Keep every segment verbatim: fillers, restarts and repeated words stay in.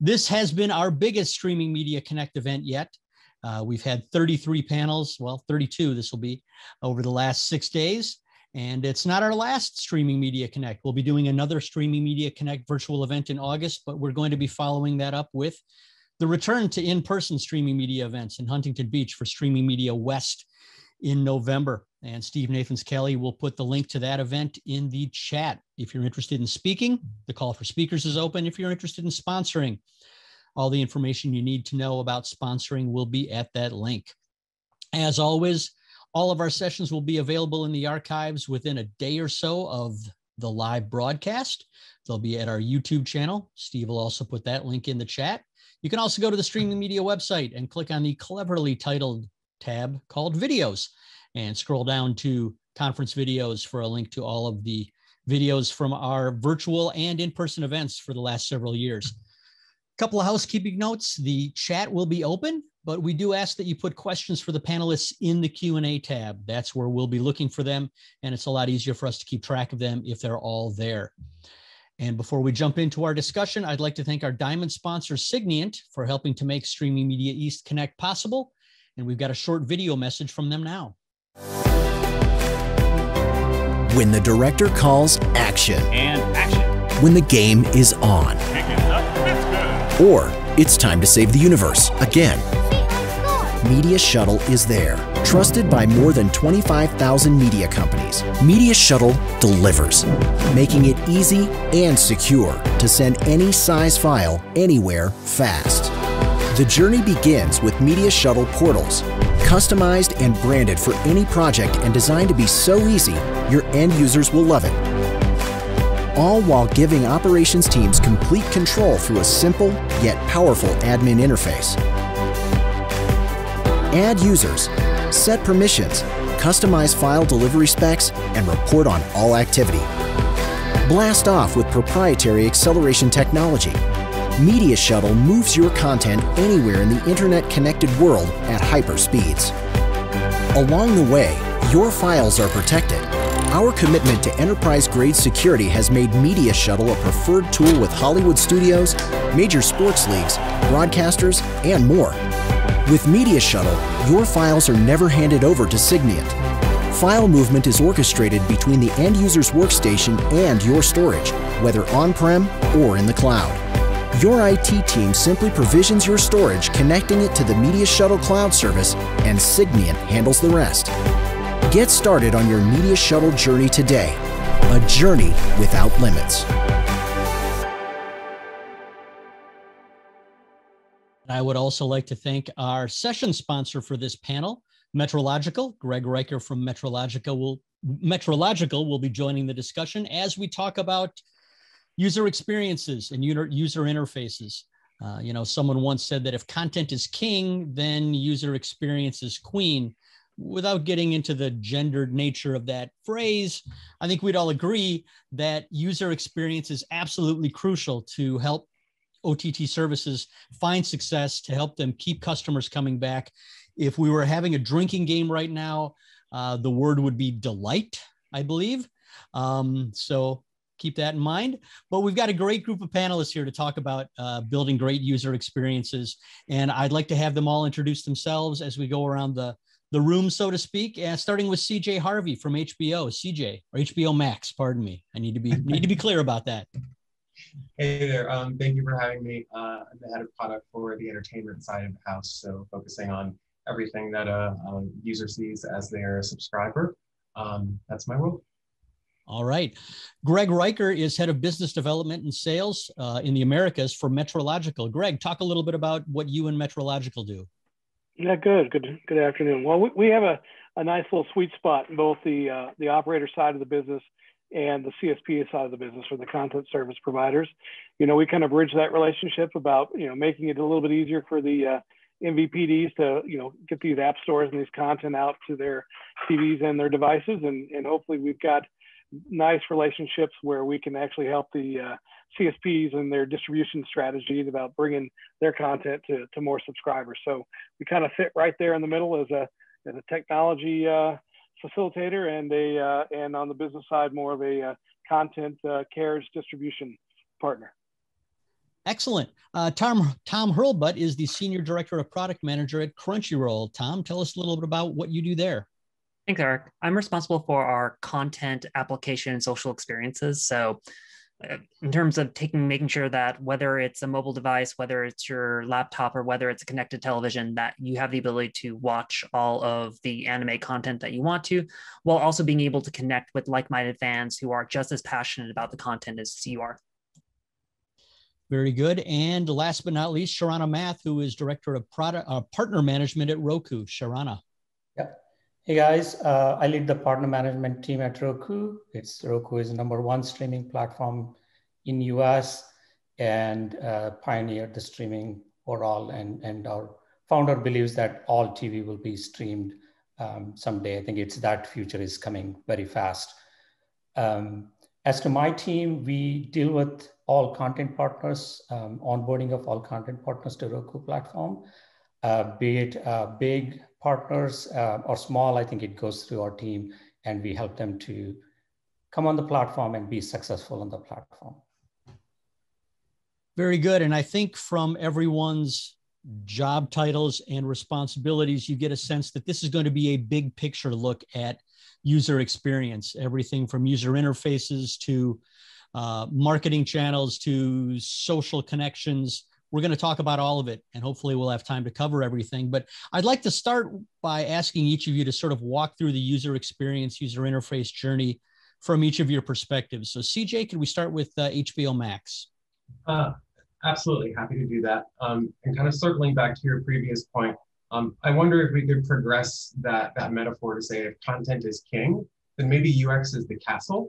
This has been our biggest Streaming Media Connect event yet. Uh, we've had thirty-three panels, well, thirty-two this will be, over the last six days. And it's not our last Streaming Media Connect. We'll be doing another Streaming Media Connect virtual event in August, but we're going to be following that up with the return to in-person streaming media events in Huntington Beach for Streaming Media West in November. And Steve Nathans-Kelly will put the link to that event in the chat. If you're interested in speaking, the call for speakers is open. If you're interested in sponsoring, all the information you need to know about sponsoring will be at that link. As always, all of our sessions will be available in the archives within a day or so of the live broadcast. They'll be at our YouTube channel. Steve will also put that link in the chat. You can also go to the Streaming Media website and click on the cleverly titled tab called Videos and scroll down to Conference Videos for a link to all of the videos from our virtual and in-person events for the last several years. A couple of housekeeping notes. The chat will be open, but we do ask that you put questions for the panelists in the Q and A tab. That's where we'll be looking for them, and it's a lot easier for us to keep track of them if they're all there. And before we jump into our discussion, I'd like to thank our Diamond sponsor, Signiant, for helping to make Streaming Media East Connect possible. And we've got a short video message from them now. When the director calls action. And action. When the game is on. It or it's time to save the universe again. Media Shuttle is there. Trusted by more than twenty-five thousand media companies, Media Shuttle delivers, making it easy and secure to send any size file anywhere fast. The journey begins with Media Shuttle portals, customized and branded for any project and designed to be so easy, your end users will love it. All while giving operations teams complete control through a simple yet powerful admin interface. Add users, set permissions, customize file delivery specs, and report on all activity. Blast off with proprietary acceleration technology. Media Shuttle moves your content anywhere in the internet-connected world at hyper speeds. Along the way, your files are protected. Our commitment to enterprise-grade security has made Media Shuttle a preferred tool with Hollywood studios, major sports leagues, broadcasters, and more. With Media Shuttle, your files are never handed over to Signiant. File movement is orchestrated between the end user's workstation and your storage, whether on-prem or in the cloud. Your I T team simply provisions your storage, connecting it to the Media Shuttle cloud service, and Signiant handles the rest. Get started on your Media Shuttle journey today, a journey without limits. I would also like to thank our session sponsor for this panel, Metrological. Greg Riker from Metrological will, Metrological will be joining the discussion as we talk about user experiences and user interfaces. Uh, you know, someone once said that if content is king, then user experience is queen. Without getting into the gendered nature of that phrase, I think we'd all agree that user experience is absolutely crucial to help O T T services find success, to help them keep customers coming back. If we were having a drinking game right now, uh, the word would be delight, I believe. Um, so keep that in mind. But we've got a great group of panelists here to talk about uh, building great user experiences. And I'd like to have them all introduce themselves as we go around the, the room, so to speak, uh, starting with C J Harvey from H B O. C J, or H B O Max, pardon me. I need to be, need to be clear about that. Hey there, um, thank you for having me. Uh, I'm the head of product for the entertainment side of the house, so focusing on everything that a, a user sees as their subscriber. Um, that's my role. All right. Greg Riker is head of business development and sales uh, in the Americas for Metrological. Greg, talk a little bit about what you and Metrological do. Yeah, good. Good Good afternoon. Well, we, we have a, a nice little sweet spot in both the, uh, the operator side of the business and the C S P side of the business for the content service providers. You know, we kind of bridge that relationship about, you know, making it a little bit easier for the uh, M V P Ds to, you know, get these app stores and these content out to their T Vs and their devices. And, and hopefully we've got nice relationships where we can actually help the uh, C S Ps and their distribution strategies about bringing their content to, to more subscribers. So we kind of fit right there in the middle as a, as a technology uh, facilitator and a uh, and on the business side more of a uh, content uh, carriage distribution partner. Excellent. Uh, Tom, Tom Hurlbutt is the Senior Director of Product Manager at Crunchyroll. Tom, tell us a little bit about what you do there. Thanks, Eric. I'm responsible for our content, application, and social experiences. So in terms of taking, making sure that whether it's a mobile device, whether it's your laptop, or whether it's a connected television, that you have the ability to watch all of the anime content that you want to, while also being able to connect with like-minded fans who are just as passionate about the content as you are. Very good. And last but not least, Sharanya Math, who is Director of Product uh, Partner Management at Roku. Sharanya. Yep. Hey guys, uh, I lead the partner management team at Roku. It's Roku is the number one streaming platform in U S and uh, pioneered the streaming for all. And, and our founder believes that all T V will be streamed um, someday. I think it's that future is coming very fast. Um, as to my team, we deal with all content partners, um, onboarding of all content partners to Roku platform, uh, be it uh, big partners uh, or small. I think it goes through our team and we help them to come on the platform and be successful on the platform. Very good. And I think from everyone's job titles and responsibilities, you get a sense that this is going to be a big picture look at user experience, everything from user interfaces to Uh, marketing channels to social connections. We're going to talk about all of it, and hopefully we'll have time to cover everything. But I'd like to start by asking each of you to sort of walk through the user experience, user interface journey from each of your perspectives. So C J, could we start with uh, H B O Max? Uh, absolutely, happy to do that. Um, and kind of circling back to your previous point, um, I wonder if we could progress that, that metaphor to say if content is king, then maybe U X is the castle.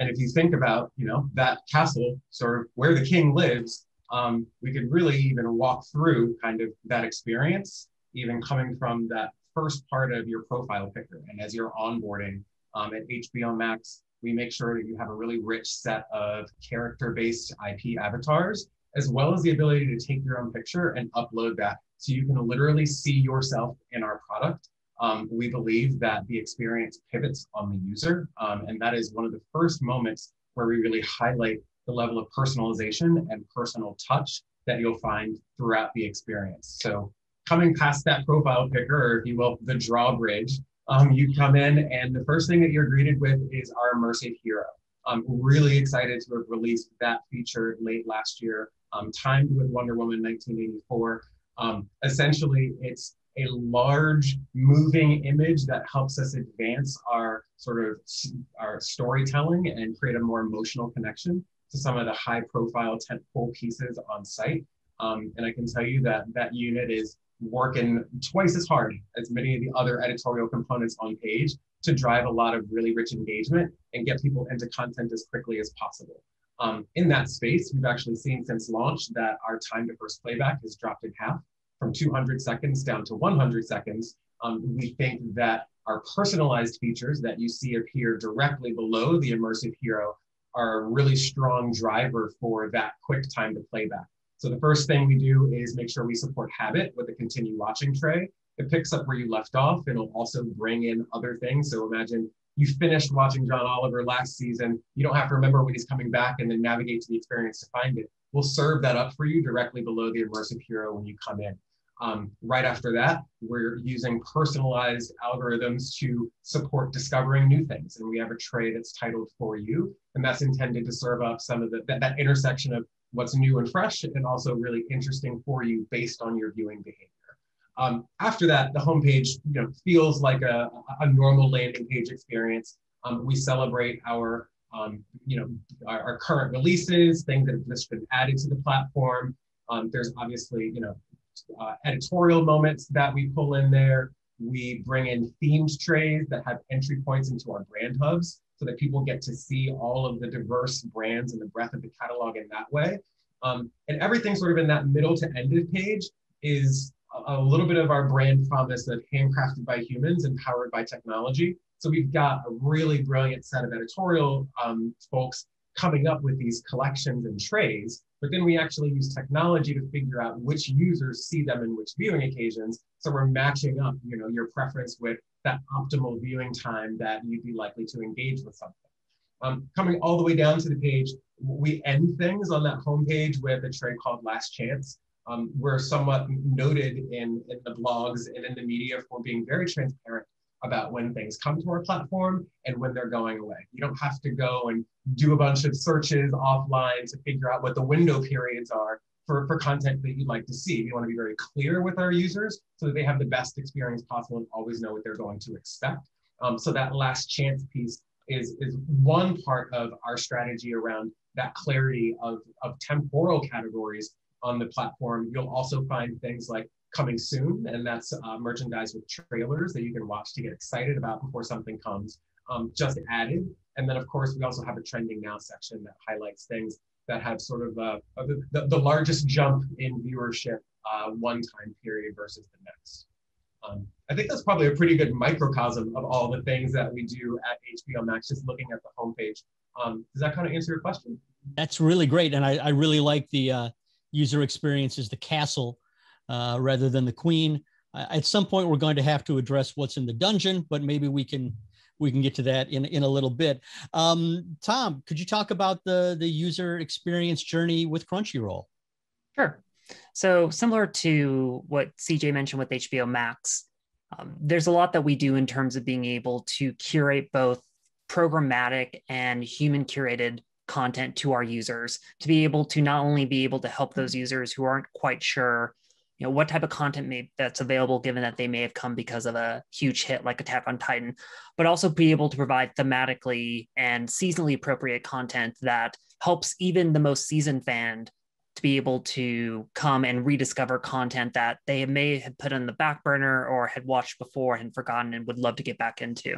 And if you think about, you know, that castle, sort of where the king lives, um, we could really even walk through kind of that experience, even coming from that first part of your profile picture. And as you're onboarding um, at H B O Max, we make sure that you have a really rich set of character-based I P avatars, as well as the ability to take your own picture and upload that. So you can literally see yourself in our product. Um, we believe that the experience pivots on the user, um, and that is one of the first moments where we really highlight the level of personalization and personal touch that you'll find throughout the experience. So coming past that profile picker, or if you will, the drawbridge, um, you come in and the first thing that you're greeted with is our immersive hero. I'm really excited to have released that feature late last year, um, timed with Wonder Woman nineteen eighty-four. Um, essentially, it's a large moving image that helps us advance our sort of our storytelling and create a more emotional connection to some of the high profile tentpole pieces on site. Um, and I can tell you that that unit is working twice as hard as many of the other editorial components on page to drive a lot of really rich engagement and get people into content as quickly as possible. Um, in that space, we've actually seen since launch that our time to first playback has dropped in half, from two hundred seconds down to one hundred seconds. Um, we think that our personalized features that you see appear directly below the immersive hero are a really strong driver for that quick time to playback. So the first thing we do is make sure we support habit with a continue watching tray. It picks up where you left off and it'll also bring in other things. So imagine you finished watching John Oliver last season. You don't have to remember when he's coming back and then navigate to the experience to find it. We'll serve that up for you directly below the immersive hero when you come in. Um, right after that, we're using personalized algorithms to support discovering new things. And we have a tray that's titled For You, and that's intended to serve up some of the, that, that intersection of what's new and fresh and also really interesting for you based on your viewing behavior. Um, after that, the homepage you know, feels like a, a normal landing page experience. Um, we celebrate our Um, you know, our, our current releases, things that have just been added to the platform. Um, there's obviously, you know, uh, editorial moments that we pull in there. We bring in themed trays that have entry points into our brand hubs so that people get to see all of the diverse brands and the breadth of the catalog in that way. Um, and everything sort of in that middle to end of page is a, a little bit of our brand promise of handcrafted by humans and powered by technology. So we've got a really brilliant set of editorial um, folks coming up with these collections and trays, but then we actually use technology to figure out which users see them and which viewing occasions. So we're matching up, you know, your preference with that optimal viewing time that you'd be likely to engage with something. Um, coming all the way down to the page, we end things on that homepage with a tray called Last Chance. Um, we're somewhat noted in, in the blogs and in the media for being very transparent about when things come to our platform and when they're going away. You don't have to go and do a bunch of searches offline to figure out what the window periods are for, for content that you'd like to see. We want to be very clear with our users so that they have the best experience possible and always know what they're going to expect. Um, so that last chance piece is, is one part of our strategy around that clarity of, of temporal categories on the platform. You'll also find things like coming soon, and that's uh, merchandise with trailers that you can watch to get excited about before something comes, um, just added. And then of course, we also have a trending now section that highlights things that have sort of uh, the, the largest jump in viewership uh, one time period versus the next. Um, I think that's probably a pretty good microcosm of all the things that we do at H B O Max, just looking at the homepage. Um, does that kind of answer your question? That's really great. And I, I really like the uh, user experience is the castle uh, rather than the queen. Uh, at some point, we're going to have to address what's in the dungeon, but maybe we can we can get to that in, in a little bit. Um, Tom, could you talk about the, the user experience journey with Crunchyroll? Sure. So similar to what C J mentioned with H B O Max, um, there's a lot that we do in terms of being able to curate both programmatic and human curated content to our users, to be able to not only be able to help those users who aren't quite sure, you know, what type of content may, that's available, given that they may have come because of a huge hit like Attack on Titan, but also be able to provide thematically and seasonally appropriate content that helps even the most seasoned fan to be able to come and rediscover content that they may have put on the back burner or had watched before and forgotten and would love to get back into.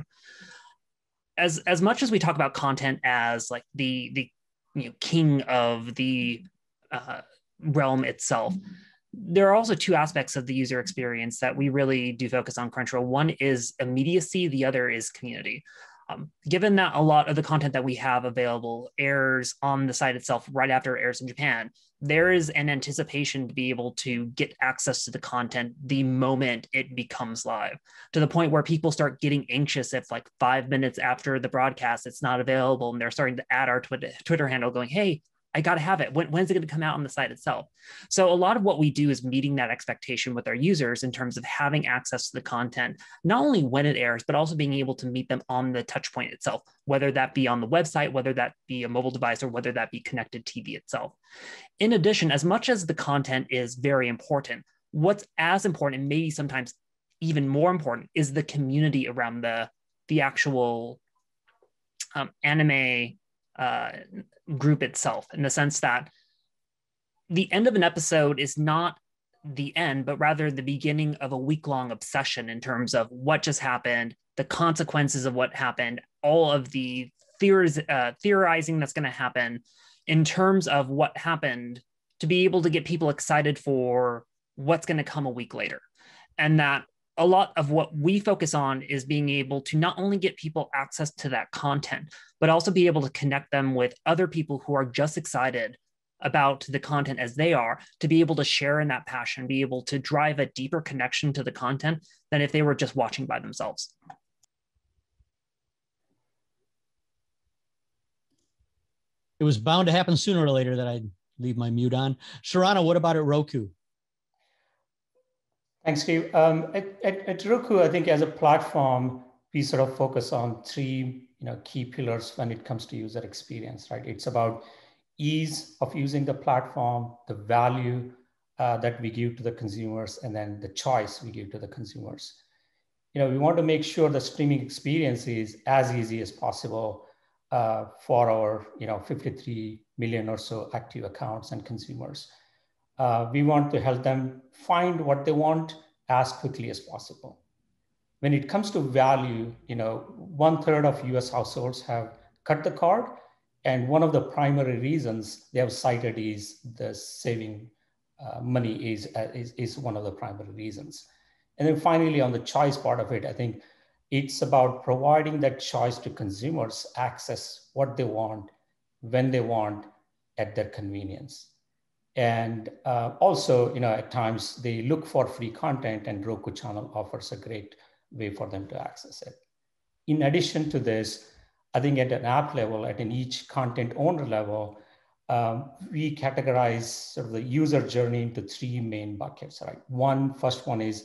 As as much as we talk about content as like the the you know, king of the uh, realm itself, there are also two aspects of the user experience that we really do focus on Crunchyroll. One is immediacy, the other is community. Um, given that a lot of the content that we have available airs on the site itself right after it airs in Japan, there is an anticipation to be able to get access to the content the moment it becomes live, to the point where people start getting anxious if like five minutes after the broadcast, it's not available. And they're starting to add our Twitter, Twitter handle going, hey, I got to have it. When, when's it going to come out on the site itself? So a lot of what we do is meeting that expectation with our users in terms of having access to the content, not only when it airs, but also being able to meet them on the touch point itself, whether that be on the website, whether that be a mobile device, or whether that be connected T V itself. In addition, as much as the content is very important, what's as important, and maybe sometimes even more important, is the community around the, the actual um, anime Uh, group itself, in the sense that the end of an episode is not the end, but rather the beginning of a week-long obsession in terms of what just happened, the consequences of what happened, all of the theories, uh, theorizing that's going to happen in terms of what happened, to be able to get people excited for what's going to come a week later. And that a lot of what we focus on is being able to not only get people access to that content, but also be able to connect them with other people who are just excited about the content as they are, to be able to share in that passion, be able to drive a deeper connection to the content than if they were just watching by themselves. It was bound to happen sooner or later that I'd leave my mute on. Sharanya, what about at Roku? Thanks, Steve. Um, at, at, at Roku, I think as a platform, we sort of focus on three you know, key pillars when it comes to user experience, right? It's about ease of using the platform, the value uh, that we give to the consumers, and then the choice we give to the consumers. You know, we want to make sure the streaming experience is as easy as possible uh, for our you know, fifty-three million or so active accounts and consumers. Uh, we want to help them find what they want as quickly as possible. When it comes to value, you know, one third of U S households have cut the cord. And one of the primary reasons they have cited is the saving uh, money is, uh, is, is one of the primary reasons. And then finally, on the choice part of it, I think it's about providing that choice to consumers, access what they want, when they want, at their convenience. And uh, also, you know, at times they look for free content, and Roku channel offers a great way for them to access it. In addition to this, I think at an app level, at an each content owner level, um, we categorize sort of the user journey into three main buckets, right? One, first one is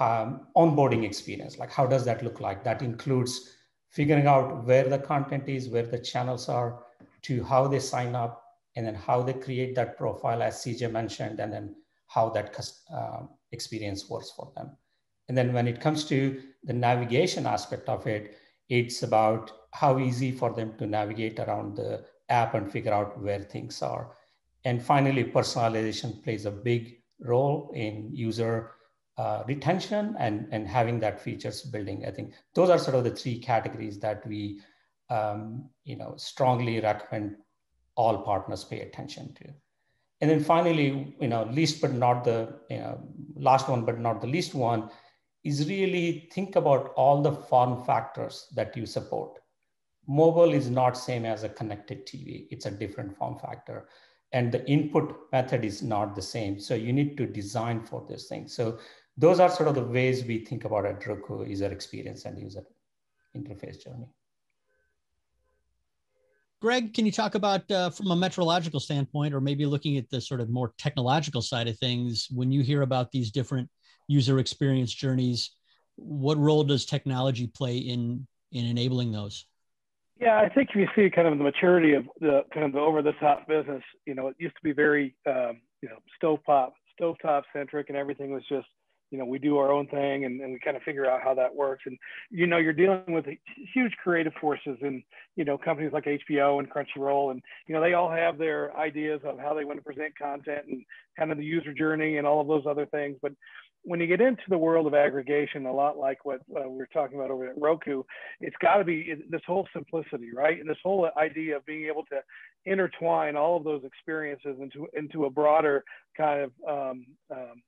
um, onboarding experience. Like, how does that look like? That includes figuring out where the content is, where the channels are, to how they sign up, and then how they create that profile, as C J mentioned, and then how that uh, experience works for them. And then when it comes to the navigation aspect of it, it's about how easy for them to navigate around the app and figure out where things are. And finally, personalization plays a big role in user uh, retention and, and having that features building. I think those are sort of the three categories that we um, you know, strongly recommend all partners pay attention to. And then finally, you know, least but not the you know, last one, but not the least one, is really think about all the form factors that you support. Mobile is not same as a connected T V. It's a different form factor. And the input method is not the same. So you need to design for this thing. So those are sort of the ways we think about at Roku, user experience and user interface journey. Greg, can you talk about, uh, from a metrological standpoint, or maybe looking at the sort of more technological side of things, when you hear about these different user experience journeys, what role does technology play in, in enabling those? Yeah, I think if you see kind of the maturity of the kind of the over-the-top business, you know, it used to be very, um, you know, stovetop, stovetop centric, and everything was just, you know, we do our own thing and, and we kind of figure out how that works. And, you know, you're dealing with huge creative forces and, you know, companies like H B O and Crunchyroll, and, you know, they all have their ideas of how they want to present content and kind of the user journey and all of those other things. But when you get into the world of aggregation, a lot like what uh, we were talking about over at Roku, it's got to be this whole simplicity, right? And this whole idea of being able to intertwine all of those experiences into, into a broader kind of, um, um,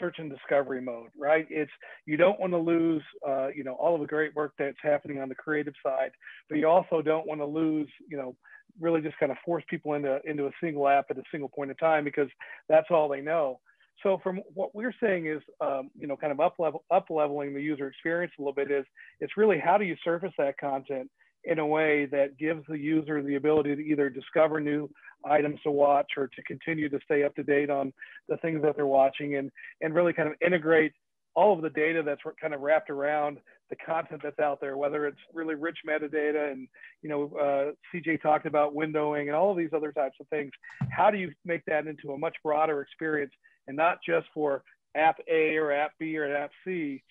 search and discovery mode, right? It's, you don't want to lose, uh, you know, all of the great work that's happening on the creative side, but you also don't want to lose, you know, really just kind of force people into, into a single app at a single point in time, because that's all they know. So from what we're saying is, um, you know, kind of up level, up leveling the user experience a little bit is, it's really, how do you surface that content in a way that gives the user the ability to either discover new items to watch or to continue to stay up to date on the things that they're watching, and, and really kind of integrate all of the data that's kind of wrapped around the content that's out there, whether it's really rich metadata and, you know, uh, C J talked about windowing and all of these other types of things. How do you make that into a much broader experience, and not just for app A or app B or app C?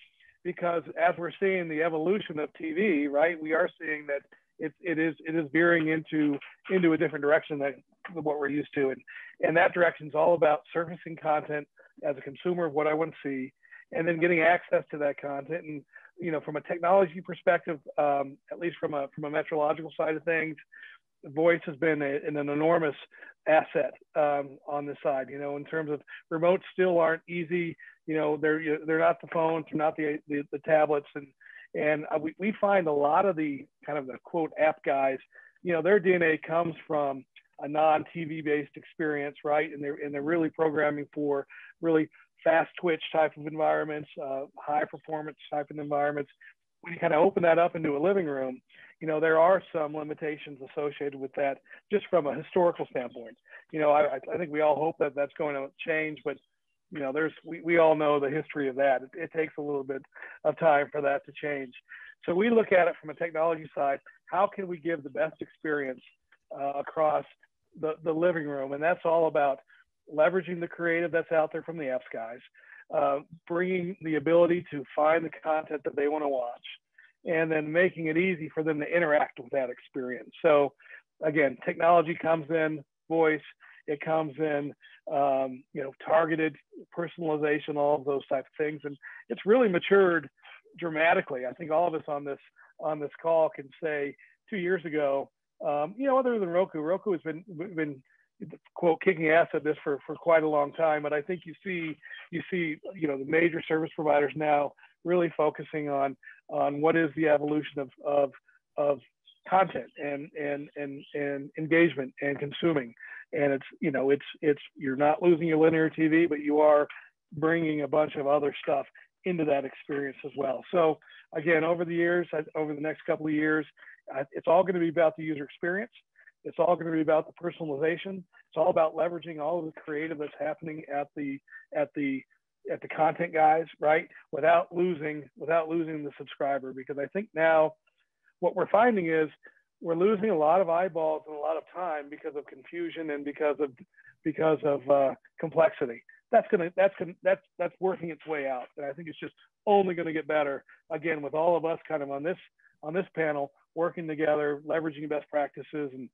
Because as we're seeing the evolution of T V, right, we are seeing that it, it is it is veering into into a different direction than what we're used to, and and that direction is all about surfacing content as a consumer of what I want to see, and then getting access to that content. And you know, from a technology perspective, um, at least from a from a metrological side of things, voice has been a, an enormous asset um, on this side. You know, in terms of remotes, still aren't easy. You know, they're they're not the phones, they're not the, the the tablets, and and we we find a lot of the kind of the quote app guys, you know, their D N A comes from a non-T V based experience, right? And they're and they're really programming for really fast twitch type of environments, uh, high performance type of environments. When you kind of open that up into a living room, you know, there are some limitations associated with that, just from a historical standpoint. You know, I I think we all hope that that's going to change, but you know, there's, we, we all know the history of that. It, it takes a little bit of time for that to change. So we look at it from a technology side. How can we give the best experience uh, across the, the living room? And that's all about leveraging the creative that's out there from the apps guys, uh, bringing the ability to find the content that they want to watch, and then making it easy for them to interact with that experience. So again, technology comes in, voice, it comes in, um, you know, targeted personalization, all of those types of things, and it's really matured dramatically. I think all of us on this on this call can say, two years ago, um, you know, other than Roku, Roku has been been quote kicking ass at this for for quite a long time. But I think you see you see you know the major service providers now really focusing on on what is the evolution of of of content and and and and engagement and consuming. And it's, you know, it's, it's, you're not losing your linear T V, but you are bringing a bunch of other stuff into that experience as well. So again, over the years, over the next couple of years, It's all going to be about the user experience. It's all going to be about the personalization. It's all about leveraging all of the creative that's happening at the at the at the content guys, right? Without losing without losing the subscriber, because I think now what we're finding is we're losing a lot of eyeballs and a lot of time because of confusion and because of because of uh, complexity. That's gonna that's gonna, that's that's working its way out, and I think it's just only going to get better. Again, with all of us kind of on this on this panel working together, leveraging best practices and.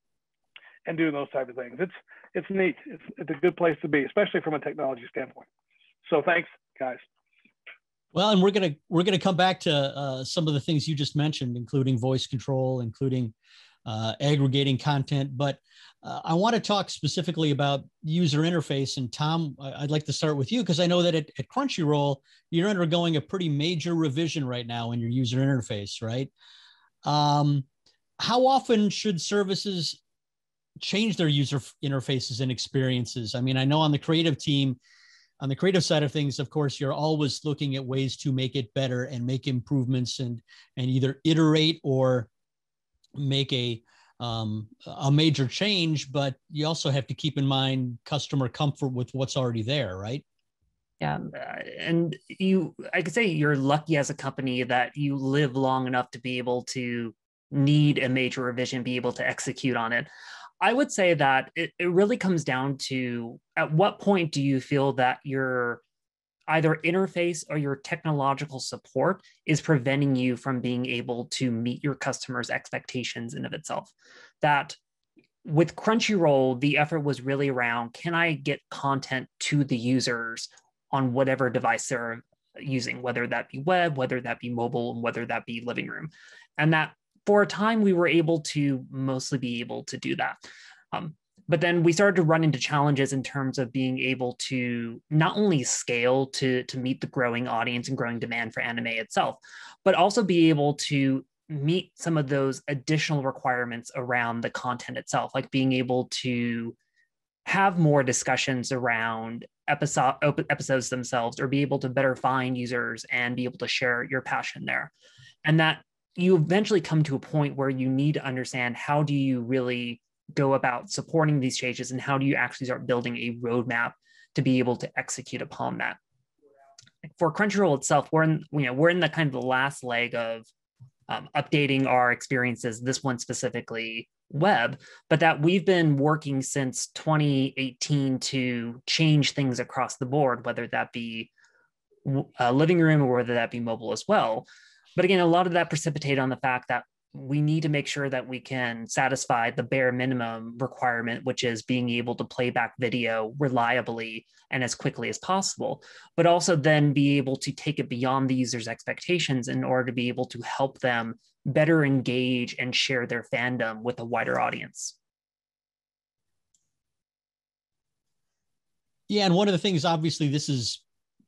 and doing those type of things. It's it's neat. It's, it's a good place to be, especially from a technology standpoint. So thanks, guys. Well, and we're gonna we're gonna come back to uh, some of the things you just mentioned, including voice control, including uh, aggregating content. But uh, I want to talk specifically about user interface. And Tom, I'd like to start with you, because I know that at, at Crunchyroll, you're undergoing a pretty major revision right now in your user interface, right? Um, how often should services change their user interfaces and experiences? I mean, I know on the creative team, on the creative side of things, of course, you're always looking at ways to make it better and make improvements and and either iterate or make a um, a major change. But you also have to keep in mind customer comfort with what's already there, right? Yeah, and you, I could say you're lucky as a company that you live long enough to be able to need a major revision, be able to execute on it. I would say that it, it really comes down to at what point do you feel that your either interface or your technological support is preventing you from being able to meet your customers' expectations in of itself. That with Crunchyroll, the effort was really around, can I get content to the users on whatever device they're using, whether that be web, whether that be mobile, and whether that be living room. And that for a time, we were able to mostly be able to do that. Um, but then we started to run into challenges in terms of being able to not only scale to, to meet the growing audience and growing demand for anime itself, but also be able to meet some of those additional requirements around the content itself, like being able to have more discussions around episode, episodes themselves, or be able to better find users and be able to share your passion there. And that you eventually come to a point where you need to understand how do you really go about supporting these changes and how do you actually start building a roadmap to be able to execute upon that. For Crunchyroll itself, we're in, you know, we're in the kind of the last leg of um, updating our experiences, this one specifically web, but that we've been working since twenty eighteen to change things across the board, whether that be a living room or whether that be mobile as well. But again, a lot of that precipitated on the fact that we need to make sure that we can satisfy the bare minimum requirement, which is being able to play back video reliably and as quickly as possible, but also then be able to take it beyond the user's expectations in order to be able to help them better engage and share their fandom with a wider audience. Yeah, and one of the things, obviously, this is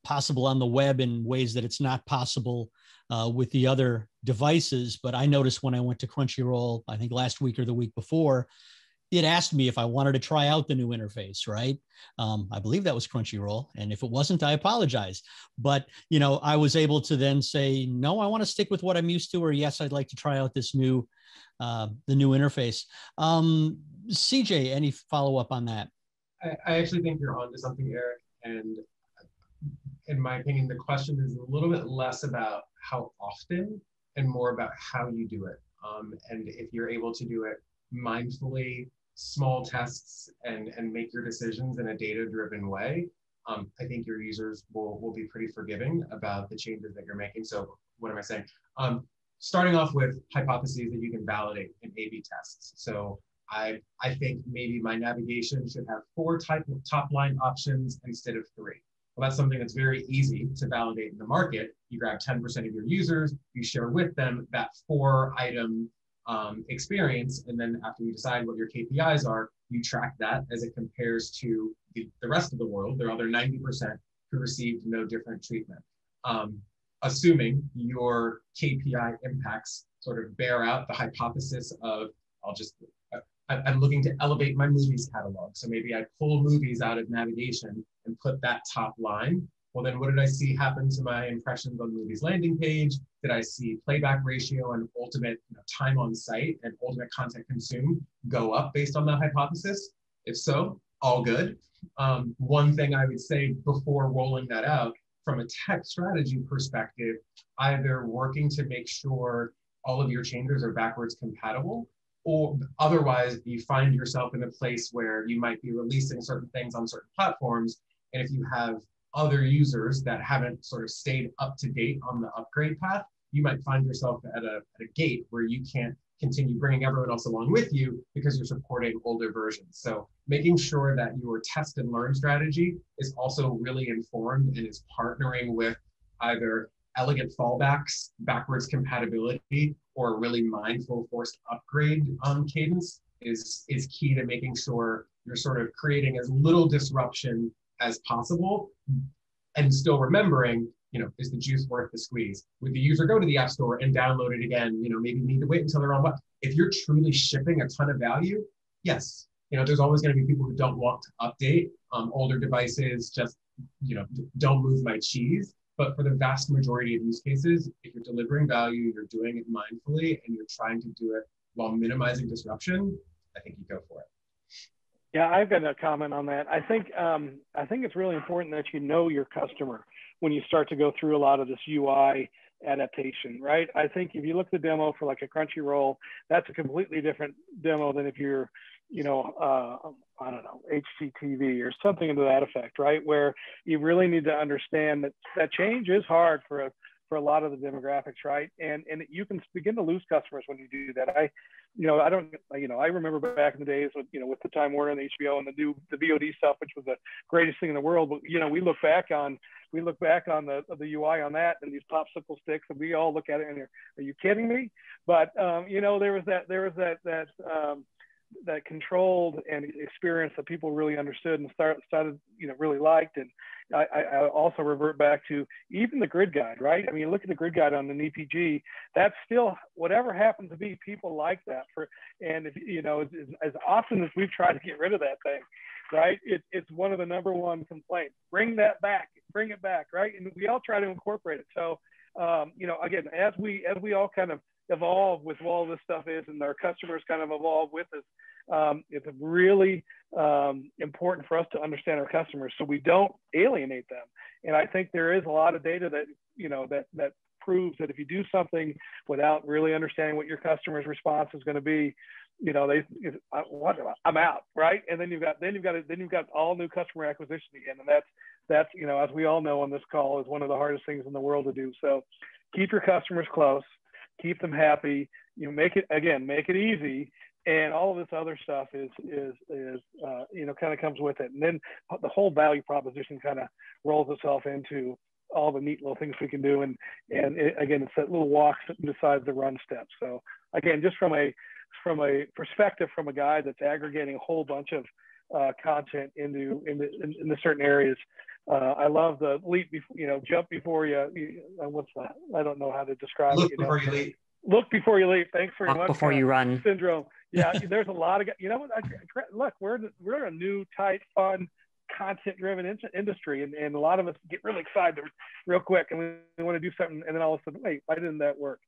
possible on the web in ways that it's not possible Uh, with the other devices. But I noticed when I went to Crunchyroll, I think last week or the week before, it asked me if I wanted to try out the new interface, right? Um, I believe that was Crunchyroll. And if it wasn't, I apologize. But, you know, I was able to then say, no, I want to stick with what I'm used to, or yes, I'd like to try out this new, uh, the new interface. Um, C J, any follow-up on that? I, I actually think you're onto something, Eric. And in my opinion, the question is a little bit less about how often and more about how you do it. Um, and if you're able to do it mindfully, small tests, and, and make your decisions in a data-driven way, um, I think your users will, will be pretty forgiving about the changes that you're making. So what am I saying? Um, starting off with hypotheses that you can validate in A B tests. So I, I think maybe my navigation should have four type of top-line options instead of three. Well, that's something that's very easy to validate in the market. You grab ten percent of your users, you share with them that four item um, experience. And then after you decide what your K P Is are, you track that as it compares to the, the rest of the world, the other ninety percent who received no different treatment. Um, assuming your K P I impacts sort of bear out the hypothesis of, I'll just, I'm looking to elevate my movies catalog. So maybe I pull movies out of navigation and put that top line well, then what did I see happen to my impressions on the movie's landing page? Did I see playback ratio and ultimate you know, time on site and ultimate content consumed go up based on that hypothesis? If so, all good. Um, one thing I would say before rolling that out, from a tech strategy perspective, either working to make sure all of your changers are backwards compatible, or otherwise you find yourself in a place where you might be releasing certain things on certain platforms, and if you have other users that haven't sort of stayed up to date on the upgrade path, you might find yourself at a, at a gate where you can't continue bringing everyone else along with you because you're supporting older versions. So making sure that your test and learn strategy is also really informed and is partnering with either elegant fallbacks, backwards compatibility, or really mindful forced upgrade um, cadence is, is key to making sure you're sort of creating as little disruption as possible and still remembering, you know, is the juice worth the squeeze? Would the user go to the app store and download it again? You know, maybe need to wait until they're on what? If you're truly shipping a ton of value, yes. You know, there's always going to be people who don't want to update um, older devices, just, you know, don't move my cheese. But for the vast majority of use cases, if you're delivering value, you're doing it mindfully, and you're trying to do it while minimizing disruption, I think you go for it. Yeah, I've got a comment on that. I think um, I think it's really important that you know your customer when you start to go through a lot of this U I adaptation, right? I think if you look at the demo for like a Crunchyroll, that's a completely different demo than if you're, you know, uh, I don't know, H G T V or something into that effect, right? Where you really need to understand that that change is hard for a, for a lot of the demographics, right? And and you can begin to lose customers when you do that. I, you know, I don't, you know, I remember back in the days with, you know, with the Time Warner and H B O and the new, the V O D stuff, which was the greatest thing in the world. But, you know, we look back on, we look back on the, the U I on that and these popsicle sticks, and we all look at it and are, are you kidding me? But, um, you know, there was that, there was that, that, um, that controlled and experience that people really understood and start, started, you know, really liked. And I, I also revert back to even the grid guide, right? I mean, look at the grid guide on an E P G. That's still, whatever happened to be, people like that. For, and, if, you know, as, as often as we've tried to get rid of that thing, right? It, it's one of the number one complaints. Bring that back, bring it back, right? And we all try to incorporate it. So, um, you know, again, as we, as we all kind of evolve with all this stuff is, and our customers kind of evolve with us, um, it's really um, important for us to understand our customers so we don't alienate them. And I think there is a lot of data that, you know, that, that proves that if you do something without really understanding what your customer's response is going to be, you know, they, I, what, I'm out, right? And then you've got, then you've got, then you've got all new customer acquisition again. And that's, that's, you know, as we all know on this call, is one of the hardest things in the world to do. So keep your customers close. Keep them happy. You know, make it, again, make it easy, and all of this other stuff is is is uh, you know, kind of comes with it, and then the whole value proposition kind of rolls itself into all the neat little things we can do, and and it, again, it's that little walk beside the run step. So again, just from a from a perspective from a guy that's aggregating a whole bunch of uh, content into in the in, in the certain areas. Uh, I love the leap, before, you know, jump before you, you uh, what's that? I don't know how to describe Look it. Look before know. you leap. Look before you leap. Thanks very Look much. Before you run. Syndrome. Yeah, there's a lot of, you know what? I, look, we're, we're a new, tight, fun, content-driven in industry, and, and a lot of us get really excited real quick, and we, we want to do something, and then all of a sudden, wait, why didn't that work?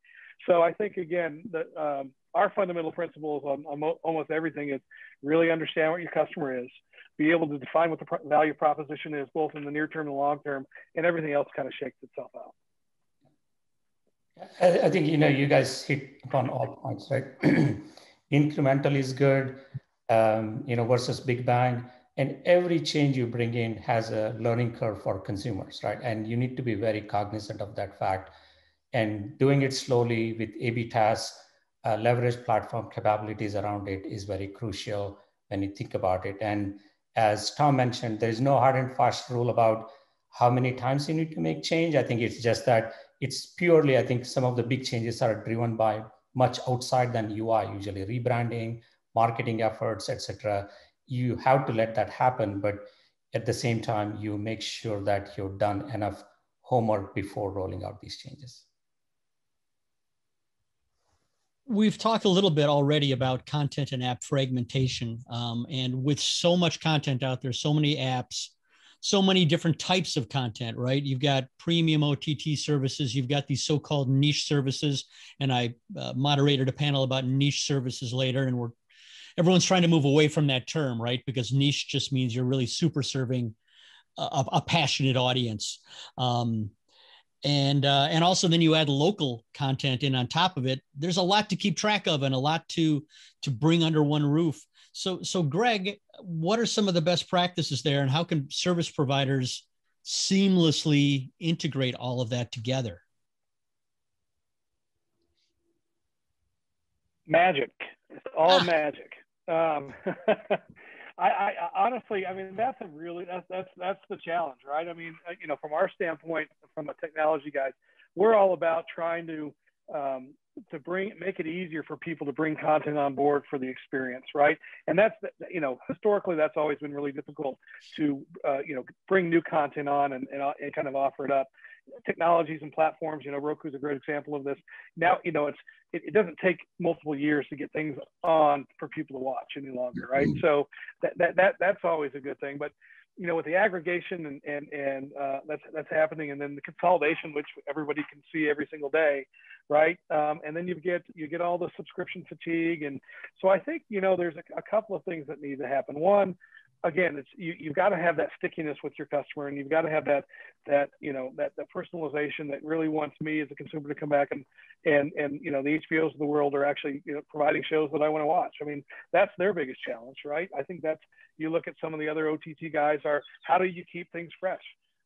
So I think, again, that um, our fundamental principles on, on almost everything is really understand what your customer is, be able to define what the pro value proposition is, both in the near term and long term, and everything else kind of shakes itself out. I, I think, you know, you guys hit upon all points, right? Incremental is good, um, you know, versus big bang, and every change you bring in has a learning curve for consumers, right? And you need to be very cognizant of that fact, and doing it slowly with A B tests, uh, leverage platform capabilities around it is very crucial when you think about it. And as Tom mentioned, there is no hard and fast rule about how many times you need to make change. I think it's just that it's purely, I think some of the big changes are driven by much outside than U I, usually rebranding, marketing efforts, et cetera. You have to let that happen, but at the same time, you make sure that you've done enough homework before rolling out these changes. We've talked a little bit already about content and app fragmentation, um, and with so much content out there, so many apps, so many different types of content, right? You've got premium O T T services, you've got these so-called niche services, and I uh, moderated a panel about niche services later, and we're everyone's trying to move away from that term, right? Because niche just means you're really super serving a, a passionate audience. Um, and uh, and also then you add local content in on top of it. There's a lot to keep track of and a lot to to bring under one roof. So, so Greg, what are some of the best practices there, and how can service providers seamlessly integrate all of that together? Magic. It's all ah. magic. Um, I, I honestly, I mean, that's a really, that's, that's, that's the challenge, right? I mean, you know, from our standpoint, from the technology guys, we're all about trying to, um, to bring, make it easier for people to bring content on board for the experience, right? And that's, you know, historically, that's always been really difficult to, uh, you know, bring new content on and, and, and kind of offer it up. Technologies and platforms, you know, Roku is a great example of this. Now, you know, it's, it, it doesn't take multiple years to get things on for people to watch any longer, right? Mm-hmm. So that, that, that, that's always a good thing. But, you know, with the aggregation and, and, and uh, that's, that's happening, and then the consolidation, which everybody can see every single day, right? Um, and then you get, you get all the subscription fatigue. And so I think, you know, there's a, a couple of things that need to happen. One, again, it's, you, you've got to have that stickiness with your customer, and you've got to have that, that you know, that, that personalization that really wants me as a consumer to come back and, and, and you know, the H B Os of the world are actually, you know, providing shows that I want to watch. I mean, that's their biggest challenge, right? I think that's, you look at some of the other O T T guys are, how do you keep things fresh?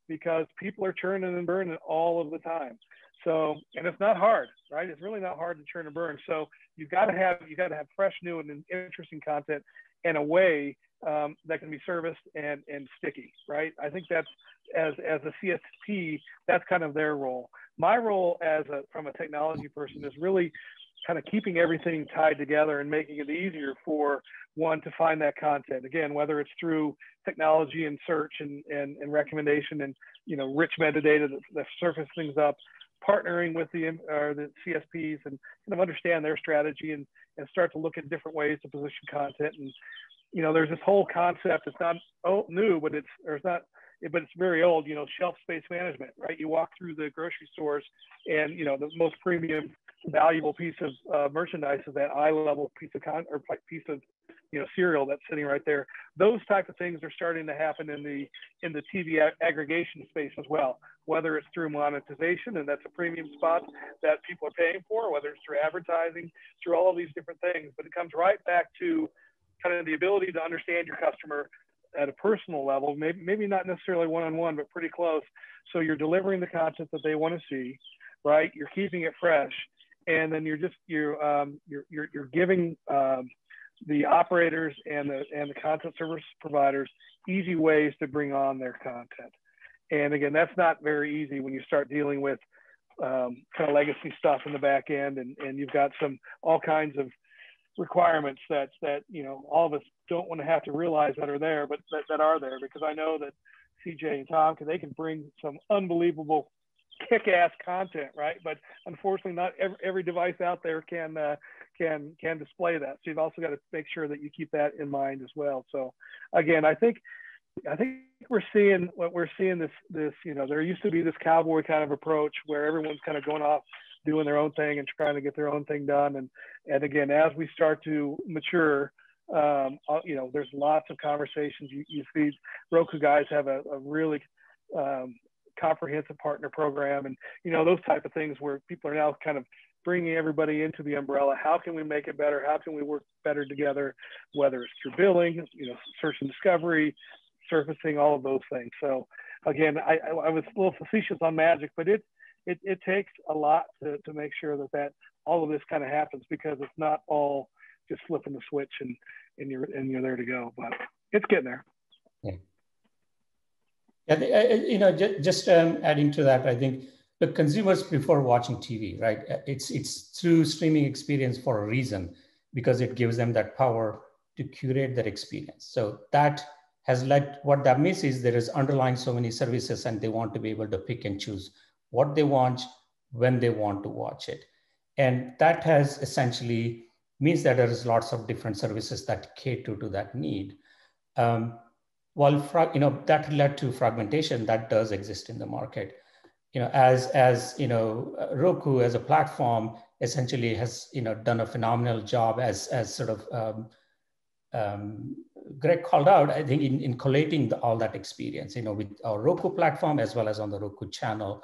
Because people are churning and burning all of the time. So, and it's not hard, right? It's really not hard to churn and burn. So you've got to have, you've got to have fresh, new, and interesting content in a way Um, that can be serviced and, and sticky, right? I think that's, as, as a C S P, that's kind of their role. My role as a, from a technology person is really kind of keeping everything tied together and making it easier for one to find that content. Again, whether it's through technology and search and, and, and recommendation and, you know, rich metadata that, that surface things up, partnering with the, or the C S Ps and kind of understand their strategy and, and start to look at different ways to position content. And, you know, there's this whole concept. It's not new, but it's, or it's not, but it's very old, you know, shelf space management, right? You walk through the grocery stores and, you know, the most premium, valuable piece of uh, merchandise is that eye level piece of con or piece of, you know, cereal that's sitting right there. Those type of things are starting to happen in the, in the T V ag aggregation space as well, whether it's through monetization, and that's a premium spot that people are paying for, whether it's through advertising, through all of these different things. But it comes right back to kind of the ability to understand your customer at a personal level, maybe, maybe not necessarily one-on-one, but pretty close. So you're delivering the content that they want to see, right? You're keeping it fresh. And then you're just, you're, um, you're, you're, you're giving um, the operators and the, and the content service providers easy ways to bring on their content. And again, that's not very easy when you start dealing with um, kind of legacy stuff in the back end, and, and you've got some, all kinds of requirements that, that, you know, all of us don't want to have to realize that are there, but that, that are there, because I know that C J and Tom, because they can bring some unbelievable kick-ass content, right? But unfortunately, not every, every device out there can, uh, can, can display that. So you've also got to make sure that you keep that in mind as well. So again, I think, I think we're seeing what we're seeing this, this, you know, there used to be this cowboy kind of approach where everyone's kind of going off doing their own thing and trying to get their own thing done. And, and again, as we start to mature, um, you know, there's lots of conversations. You, you see Roku guys have a, a really um, comprehensive partner program, and, you know, those type of things where people are now kind of bringing everybody into the umbrella. How can we make it better? How can we work better together? Whether it's through billing, you know, search and discovery, surfacing, all of those things. So again, I, I was a little facetious on magic, but it, It, it takes a lot to, to make sure that, that all of this kind of happens, because it's not all just flipping the switch and, and, you're, and you're there to go, but it's getting there. Yeah. Yeah, you know, just, just um, adding to that, I think the consumers prefer watching T V, right? It's, it's through streaming experience for a reason, because it gives them that power to curate that experience. So that has led, what that means is there is underlying so many services, and they want to be able to pick and choose what they want, when they want to watch it. And that has essentially means that there is lots of different services that cater to that need. Um, while frag, you know, that led to fragmentation that does exist in the market. You know, as as you know, Roku as a platform essentially has you know done a phenomenal job as as sort of um, um, Greg called out. I think in, in collating the, all that experience, you know, with our Roku platform as well as on the Roku channel,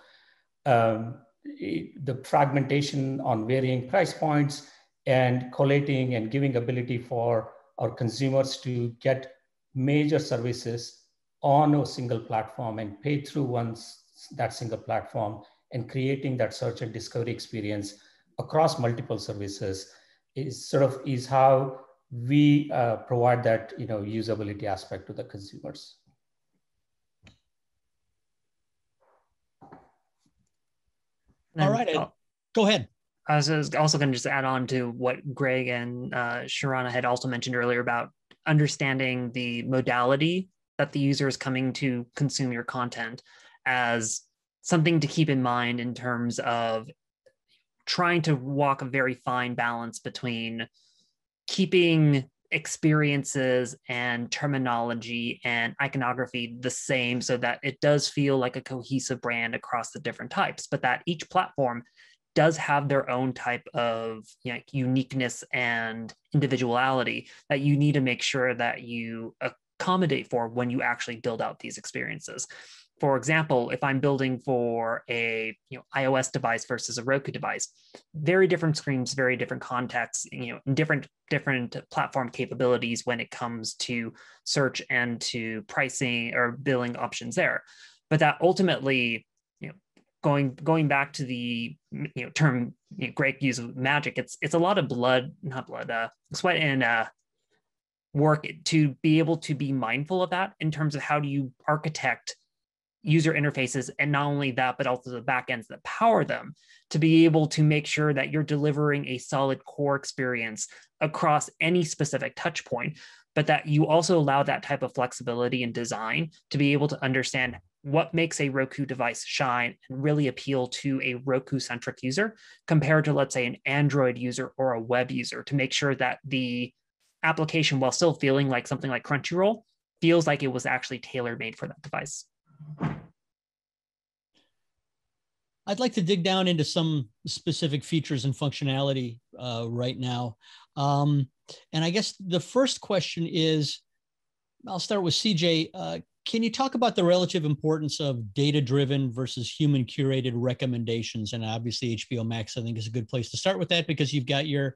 um, it, the fragmentation on varying price points and collating and giving ability for our consumers to get major services on a single platform and pay through one's that single platform and creating that search and discovery experience across multiple services is sort of is how we uh, provide that you know usability aspect to the consumers. All right, Ed. Go ahead. I was also going to just add on to what Greg and uh, Sharanya had also mentioned earlier about understanding the modality that the user is coming to consume your content as something to keep in mind in terms of trying to walk a very fine balance between keeping experiences and terminology and iconography the same so that it does feel like a cohesive brand across the different types, but that each platform does have their own type of you know, uniqueness and individuality that you need to make sure that you accommodate for when you actually build out these experiences. For example, if I'm building for a you know, iOS device versus a Roku device, very different screens, very different contexts, you know, different, different platform capabilities when it comes to search and to pricing or billing options there. But that ultimately, you know, going going back to the you know term you know, Greg used of magic, it's it's a lot of blood, not blood, uh, sweat and uh, work to be able to be mindful of that in terms of how do you architect user interfaces, and not only that, but also the backends that power them to be able to make sure that you're delivering a solid core experience across any specific touch point, but that you also allow that type of flexibility in design to be able to understand what makes a Roku device shine and really appeal to a Roku-centric user compared to, let's say, an Android user or a web user, to make sure that the application, while still feeling like something like Crunchyroll, feels like it was actually tailor-made for that device. I'd like to dig down into some specific features and functionality uh, right now. Um, and I guess the first question is, I'll start with C J. Uh, can you talk about the relative importance of data-driven versus human-curated recommendations? And obviously H B O Max, I think, is a good place to start with that because you've got your,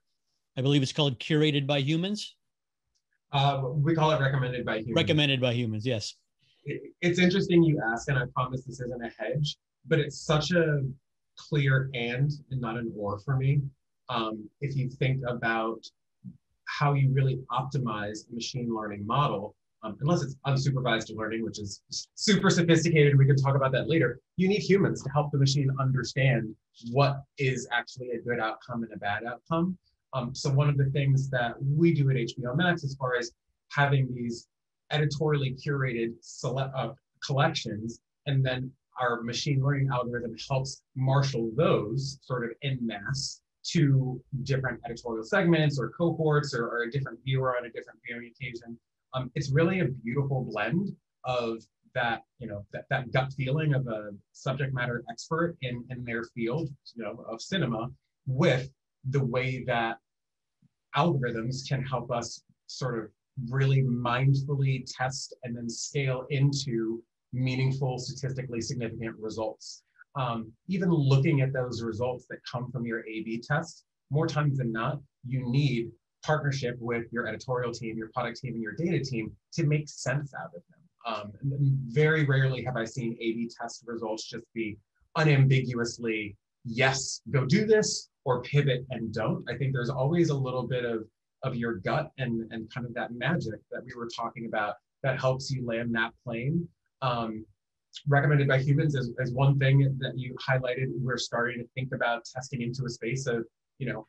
I believe it's called Curated by Humans? Uh, we call it Recommended by Humans. Recommended by Humans, yes. It's interesting you ask, and I promise this isn't a hedge, but it's such a clear and and not an or for me. Um, if you think about how you really optimize a machine learning model, um, unless it's unsupervised learning, which is super sophisticated, we can talk about that later, you need humans to help the machine understand what is actually a good outcome and a bad outcome. Um, so one of the things that we do at H B O Max as far as having these editorially curated select, uh, collections, and then our machine learning algorithm helps marshal those sort of en masse to different editorial segments or cohorts or, or a different viewer on a different viewing occasion. Um, it's really a beautiful blend of that, you know, that, that gut feeling of a subject matter expert in, in their field, you know, of cinema, with the way that algorithms can help us sort of really mindfully test and then scale into meaningful, statistically significant results. Um, even looking at those results that come from your A B test, more times than not, you need partnership with your editorial team, your product team, and your data team to make sense out of them. Um, very rarely have I seen A B test results just be unambiguously, yes, go do this, or pivot and don't. I think there's always a little bit of of your gut and, and kind of that magic that we were talking about that helps you land that plane. Um, recommended by humans is, is one thing that you highlighted. We're starting to think about testing into a space of, you know,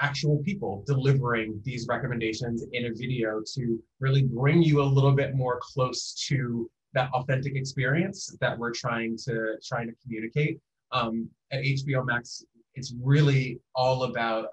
actual people delivering these recommendations in a video to really bring you a little bit more close to that authentic experience that we're trying to, trying to communicate. Um, at H B O Max, it's really all about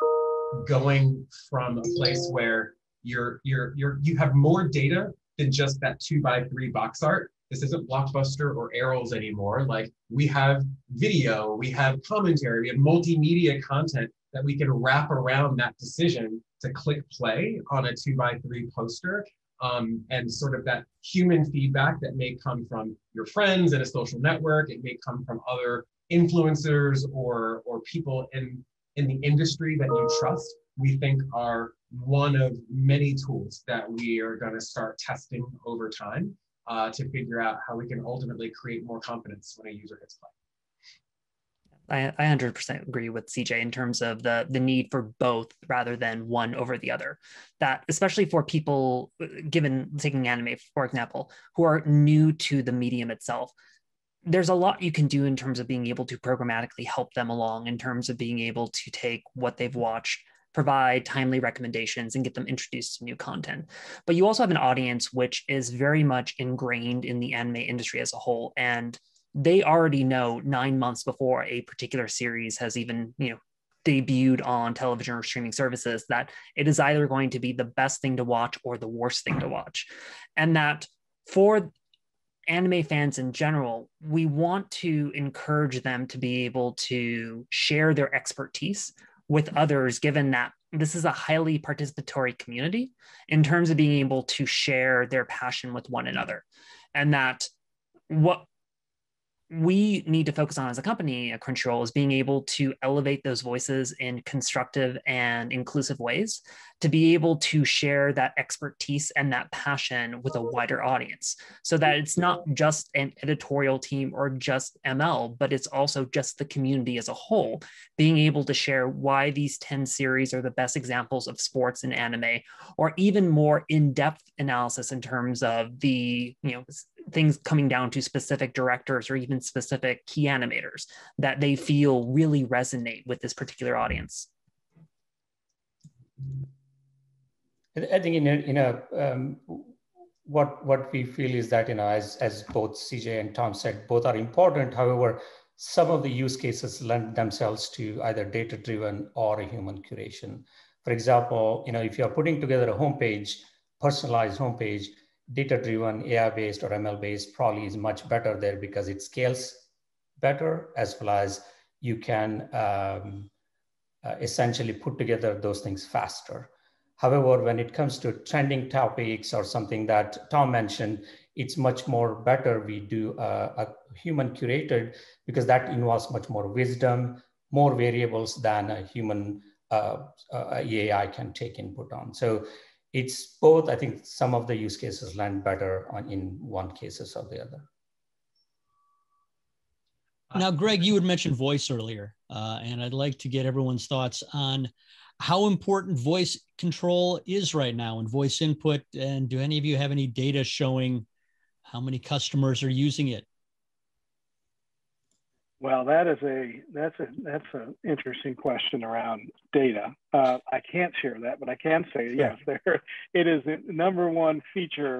going from a place where you're, you're, you're, you have more data than just that two by three box art. This isn't Blockbuster or Errol's anymore. Like, we have video, we have commentary, we have multimedia content that we can wrap around that decision to click play on a two by three poster. Um, and sort of that human feedback that may come from your friends in a social network. It may come from other influencers or, or people in, in the industry that you trust, we think are one of many tools that we are going to start testing over time uh, to figure out how we can ultimately create more confidence when a user hits play. I one hundred percent agree with C J in terms of the the need for both rather than one over the other. That, especially for people, given taking anime, for example, who are new to the medium itself, there's a lot you can do in terms of being able to programmatically help them along, in terms of being able to take what they've watched, provide timely recommendations, and get them introduced to new content. But you also have an audience which is very much ingrained in the anime industry as a whole, and they already know nine months before a particular series has even, you know, debuted on television or streaming services that it is either going to be the best thing to watch or the worst thing to watch. And that for anime fans in general, we want to encourage them to be able to share their expertise with others, given that this is a highly participatory community in terms of being able to share their passion with one another. And that what we need to focus on as a company at Crunchyroll is being able to elevate those voices in constructive and inclusive ways, to be able to share that expertise and that passion with a wider audience, so that it's not just an editorial team or just M L, but it's also just the community as a whole, being able to share why these ten series are the best examples of sports and anime, or even more in-depth analysis in terms of the, you know, things coming down to specific directors or even specific key animators that they feel really resonate with this particular audience. I think, you know, you know um, what what we feel is that, you know, as as both C J and Tom said, both are important. However, some of the use cases lend themselves to either data-driven or a human curation. For example, you know, if you are putting together a homepage, personalized homepage, data-driven, A I-based or M L-based probably is much better there, because it scales better, as well as you can um, uh, essentially put together those things faster. However, when it comes to trending topics or something that Tom mentioned, it's much more better we do uh, a human curated, because that involves much more wisdom, more variables than a human uh, uh, A I can take input on. So it's both. I think some of the use cases land better on in one cases or the other. Now, Greg, you had mentioned voice earlier, uh, and I'd like to get everyone's thoughts on how important voice control is right now and voice input. And do any of you have any data showing how many customers are using it? Well, that is a that's a that's an interesting question around data. Uh, I can't share that, but I can say yes, there it is the number one feature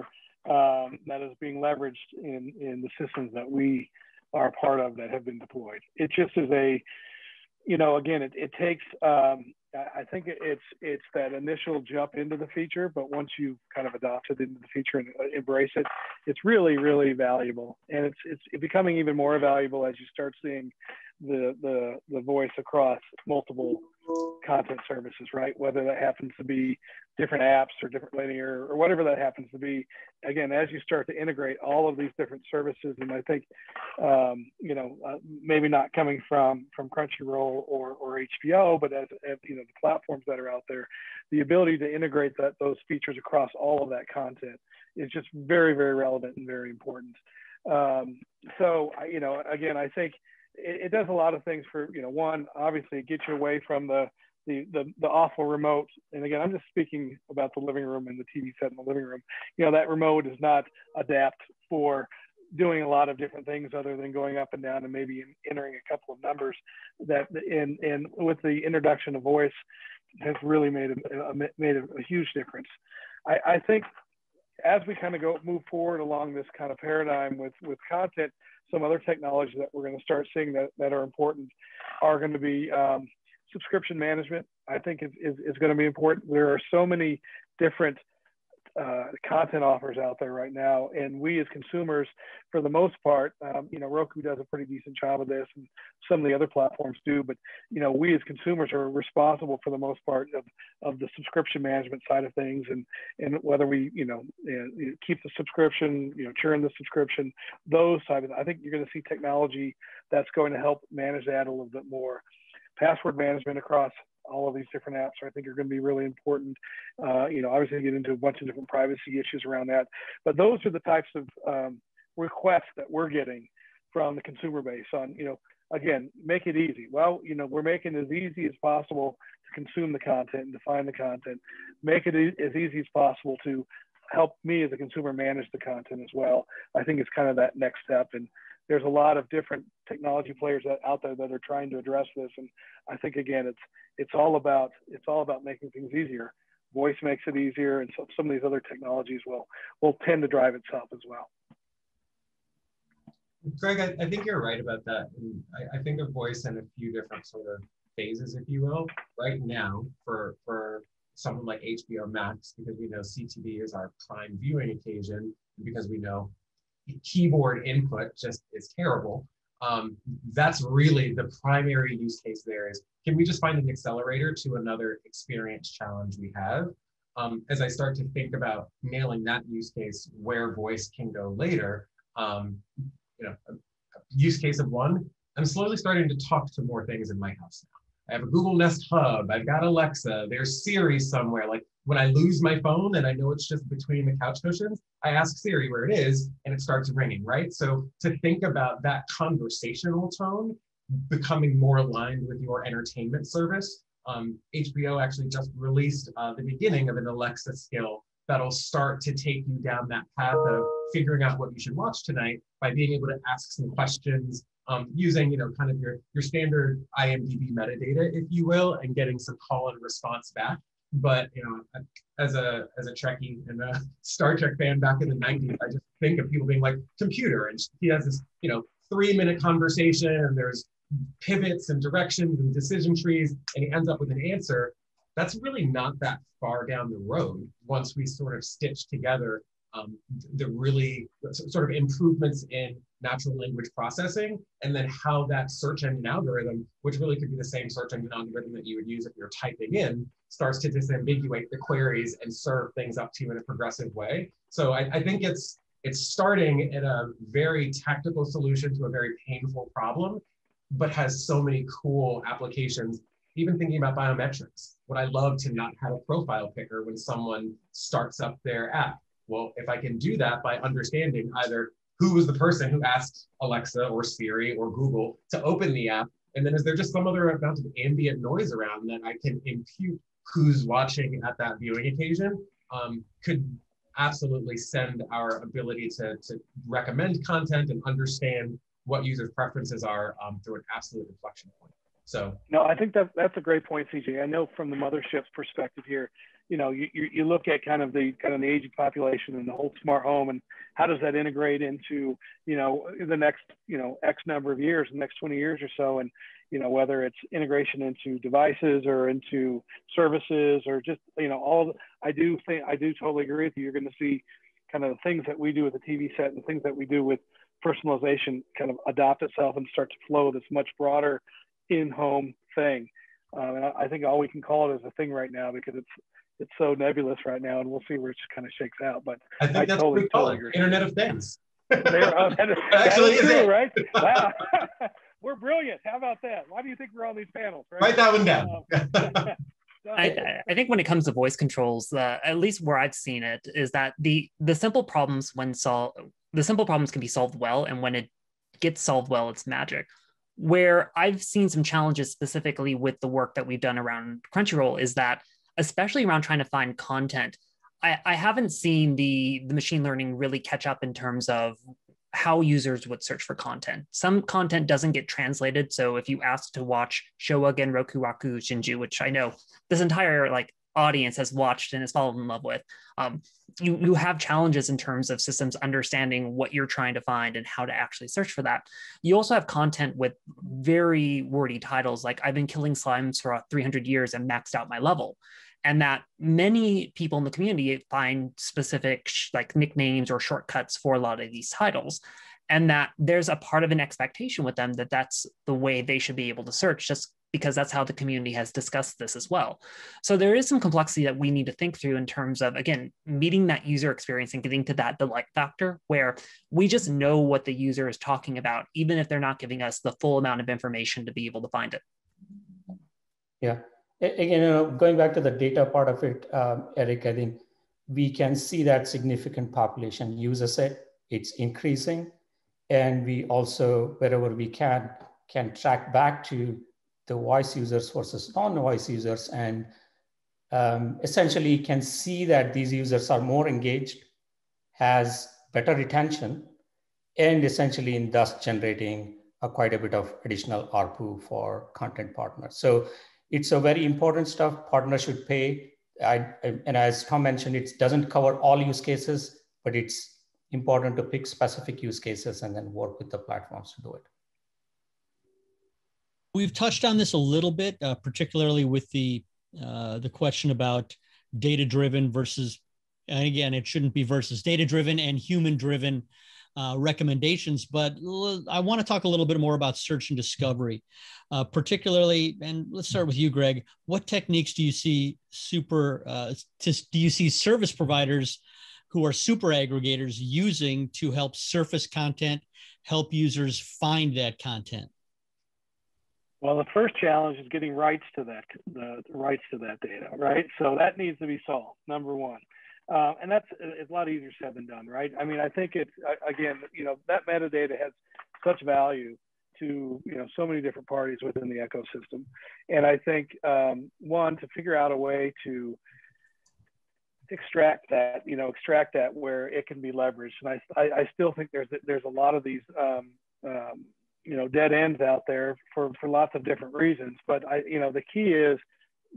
um, that is being leveraged in in the systems that we are part of that have been deployed. It just is a, you know, again, it it takes. Um, I think it's it's that initial jump into the feature, but once you kind of adopt it into the feature and embrace it, it's really, really valuable, and it's it's becoming even more valuable as you start seeing the the the voice across multiple content services, right? Whether that happens to be different apps or different linear or whatever that happens to be. Again, as you start to integrate all of these different services, and I think um, you know uh, maybe not coming from from Crunchyroll or or H B O, but as, as you know the platforms that are out there, the ability to integrate that those features across all of that content is just very, very relevant and very important. Um, so you know again, I think it, it does a lot of things for, you know, one, obviously it gets you away from the, the, the, the awful remote. And again, I'm just speaking about the living room and the T V set in the living room. You know, that remote is not adapted for doing a lot of different things other than going up and down and maybe entering a couple of numbers. That and, and with the introduction of voice has really made a, a, made a, a huge difference. I, I think as we kind of go move forward along this kind of paradigm with, with content, some other technologies that we're going to start seeing that, that are important are going to be um, subscription management, I think is, is, is going to be important. There are so many different uh, content offers out there right now. And we as consumers, for the most part, um, you know, Roku does a pretty decent job of this, and some of the other platforms do, but, you know, we as consumers are responsible for the most part of, of the subscription management side of things, and, and whether we, you know, uh, keep the subscription, you know, churn the subscription, those type of, I think you're going to see technology that's going to help manage that a little bit more. Password management across all of these different apps, I think, are going to be really important. Uh, you know, obviously get into a bunch of different privacy issues around that, but those are the types of um, requests that we're getting from the consumer base on, you know, again, make it easy. Well, you know, we're making it as easy as possible to consume the content and to find the content, make it e- as easy as possible to help me as a consumer manage the content as well. I think it's kind of that next step. And there's a lot of different technology players that, out there that are trying to address this. And I think, again, it's it's all about it's all about making things easier. Voice makes it easier, and so, some of these other technologies will will tend to drive itself as well. Greg, I, I think you're right about that. And I, I think of voice in a few different sort of phases, if you will. Right now, for for someone like H B O Max, because we know C T V is our prime viewing occasion, and because we know keyboard input just is terrible. Um, that's really the primary use case there is, can we just find an accelerator to another experience challenge we have? Um, as I start to think about nailing that use case where voice can go later, um, you know, a, a use case of one, I'm slowly starting to talk to more things in my house now. I have a Google Nest Hub, I've got Alexa, there's Siri somewhere. Like, when I lose my phone and I know it's just between the couch cushions, I ask Siri where it is and it starts ringing, right? So to think about that conversational tone becoming more aligned with your entertainment service, um, H B O actually just released uh, the beginning of an Alexa skill that'll start to take you down that path of figuring out what you should watch tonight by being able to ask some questions um, using, you know, kind of your, your standard I M D B metadata, if you will, and getting some call and response back. But, you know, as a as a Trekkie and a Star Trek fan back in the nineties, I just think of people being like, computer, and he has this, you know, three-minute conversation, and there's pivots and directions and decision trees, and he ends up with an answer. That's really not that far down the road once we sort of stitch together um, the really sort of improvements in natural language processing, and then how that search engine algorithm, which really could be the same search engine algorithm that you would use if you're typing in, starts to disambiguate the queries and serve things up to you in a progressive way. So I, I think it's it's starting at a very tactical solution to a very painful problem, but has so many cool applications. Even thinking about biometrics, would I love to not have a profile picker when someone starts up their app? Well, if I can do that by understanding either who was the person who asked Alexa or Siri or Google to open the app, and then is there just some other amount of ambient noise around that I can impute who's watching at that viewing occasion, um, could absolutely send our ability to, to recommend content and understand what users' preferences are um, through an absolute inflection point. So, no, I think that that's a great point, C J. I know from the mothership's perspective here, you know, you, you, you look at kind of the kind of the aging population and the whole smart home, and how does that integrate into, you know, the next, you know, X number of years, the next twenty years or so, and, you know, whether it's integration into devices or into services or just, you know, all, I do think, I do totally agree with you. You're going to see kind of the things that we do with the T V set and the things that we do with personalization kind of adopt itself and start to flow this much broader in-home thing. Um, and I, I think all we can call it is a thing right now, because it's, it's so nebulous right now, and we'll see where it kind of shakes out. But I think I that's totally, what we call totally it, Internet of Things. They're, uh, that, actually, that is true, right? Wow. We're brilliant. How about that? Why do you think we're on these panels? Right? Write that one down. Um, I, I think when it comes to voice controls, uh, at least where I've seen it, is that the the simple problems when sol- the simple problems can be solved well, and when it gets solved well, it's magic. Where I've seen some challenges specifically with the work that we've done around Crunchyroll is that, especially around trying to find content, I, I haven't seen the, the machine learning really catch up in terms of how users would search for content. Some content doesn't get translated. So if you ask to watch Showa Gen Rokuaku Shinju, which I know this entire like audience has watched and has fallen in love with, um, you, you have challenges in terms of systems understanding what you're trying to find and how to actually search for that. You also have content with very wordy titles, like I've been killing slimes for three hundred years and maxed out my level. and that many people in the community find specific sh- like nicknames or shortcuts for a lot of these titles, and that there's a part of an expectation with them that that's the way they should be able to search, just because that's how the community has discussed this as well. So there is some complexity that we need to think through in terms of, again, meeting that user experience and getting to that delight factor where we just know what the user is talking about, even if they're not giving us the full amount of information to be able to find it. Yeah, again, you know, going back to the data part of it, um, Eric, I think we can see that significant population user set, it's increasing. And we also, wherever we can, can track back to the voice users versus non-voice users, and um, essentially can see that these users are more engaged, has better retention, and essentially in thus generating a quite a bit of additional A R P U for content partners. So it's a very important stuff partners should pay. I, I, and as Tom mentioned, it doesn't cover all use cases, but it's important to pick specific use cases and then work with the platforms to do it. We've touched on this a little bit, uh, particularly with the uh, the question about data-driven versus, and again, it shouldn't be versus data-driven and human-driven uh, recommendations, but l- I want to talk a little bit more about search and discovery, uh, particularly, and let's start with you, Greg. What techniques do you see super, uh, to, do you see service providers who are super aggregators using to help surface content, help users find that content? Well, the first challenge is getting rights to that, the rights to that data, right? So that needs to be solved, number one. Uh, and that's it's a lot easier said than done, right? I mean, I think it's, again, you know, that metadata has such value to, you know, so many different parties within the ecosystem. And I think, um, one, to figure out a way to extract that, you know, extract that where it can be leveraged. And I, I, I still think there's, there's a lot of these, um, um, you know, dead ends out there for, for lots of different reasons. But I, you know, the key is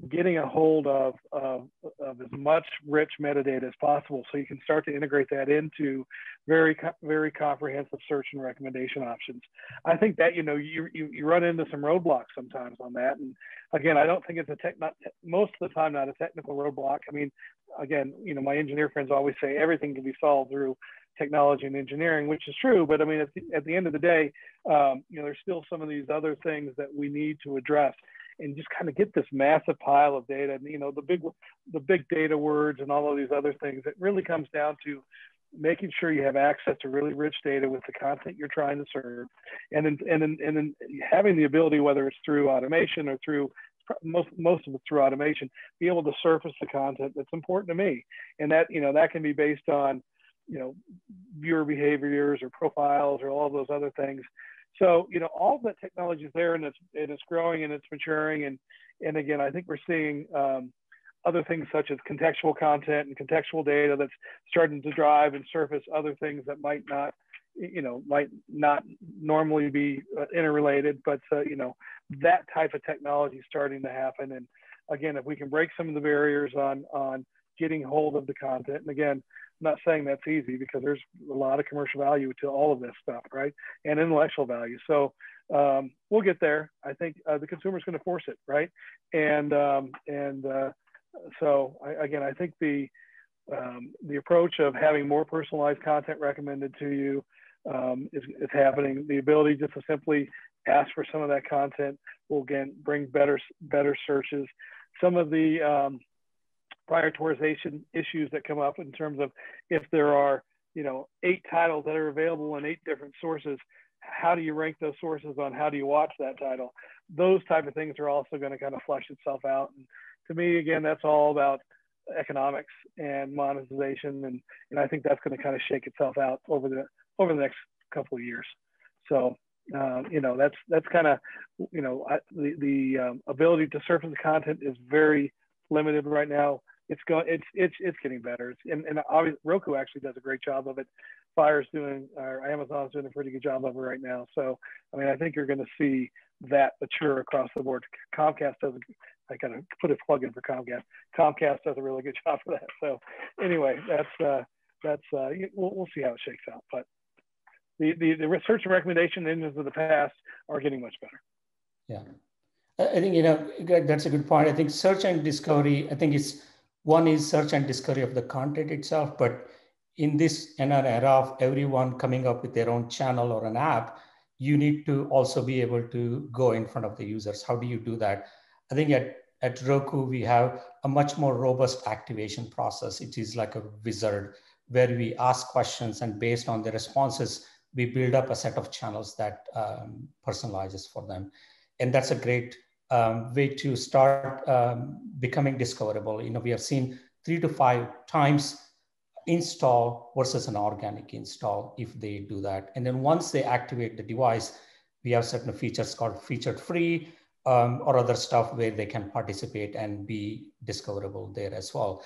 getting a hold of, of, of as much rich metadata as possible, so you can start to integrate that into very, very comprehensive search and recommendation options. I think that, you know, you, you, you run into some roadblocks sometimes on that. And again, I don't think it's a tech, not, most of the time, not a technical roadblock. I mean, again, you know, my engineer friends always say everything can be solved through technology and engineering, which is true, but I mean, at the, at the end of the day, um, you know, there's still some of these other things that we need to address, and just kind of get this massive pile of data, and you know, the big, the big data words and all of these other things. It really comes down to making sure you have access to really rich data with the content you're trying to serve, and then and then and then having the ability, whether it's through automation or through most most of it through automation, be able to surface the content that's important to me, and that you know that can be based on, you know, viewer behaviors or profiles or all those other things. So, you know, all of that technology is there, and it's, and it's growing and it's maturing. And, and again, I think we're seeing um, other things such as contextual content and contextual data that's starting to drive and surface other things that might not, you know, might not normally be interrelated, but, uh, you know, that type of technology is starting to happen. And again, if we can break some of the barriers on, on getting hold of the content, and again, not saying that's easy, because there's a lot of commercial value to all of this stuff, right? And intellectual value. So um, we'll get there. I think uh, the consumer's going to force it, right? And um, and uh, so I, again, I think the um, the approach of having more personalized content recommended to you um, is, is happening. The ability just to simply ask for some of that content will again bring better better searches. Some of the um, prioritization issues that come up in terms of if there are, you know, eight titles that are available in eight different sources, how do you rank those sources on how do you watch that title? Those type of things are also going to kind of flush itself out. And to me, again, that's all about economics and monetization. And, and I think that's going to kind of shake itself out over the, over the next couple of years. So, uh, you know, that's, that's kind of, you know, I, the, the um, ability to surface the content is very limited right now. It's going. It's it's it's getting better. It's, and and obviously Roku actually does a great job of it. Fire's doing, or Amazon's doing a pretty good job of it right now. So I mean, I think you're going to see that mature across the board. Comcast doesn't. I kind of put a plug in for Comcast. Comcast does a really good job for that. So anyway, that's uh, that's uh, we'll we'll see how it shakes out. But the the the search and recommendation engines of the past are getting much better. Yeah. I think, you know, Greg, that's a good point. I think search and discovery, I think it's one is search and discovery of the content itself, but in this era of everyone coming up with their own channel or an app, you need to also be able to go in front of the users. How do you do that? I think at, at Roku, we have a much more robust activation process. It is like a wizard where we ask questions and based on the responses, we build up a set of channels that um, personalizes for them. And that's a great um, way to start um, becoming discoverable. You know, we have seen three to five times install versus an organic install if they do that. And then once they activate the device, we have certain features called featured free um, or other stuff where they can participate and be discoverable there as well.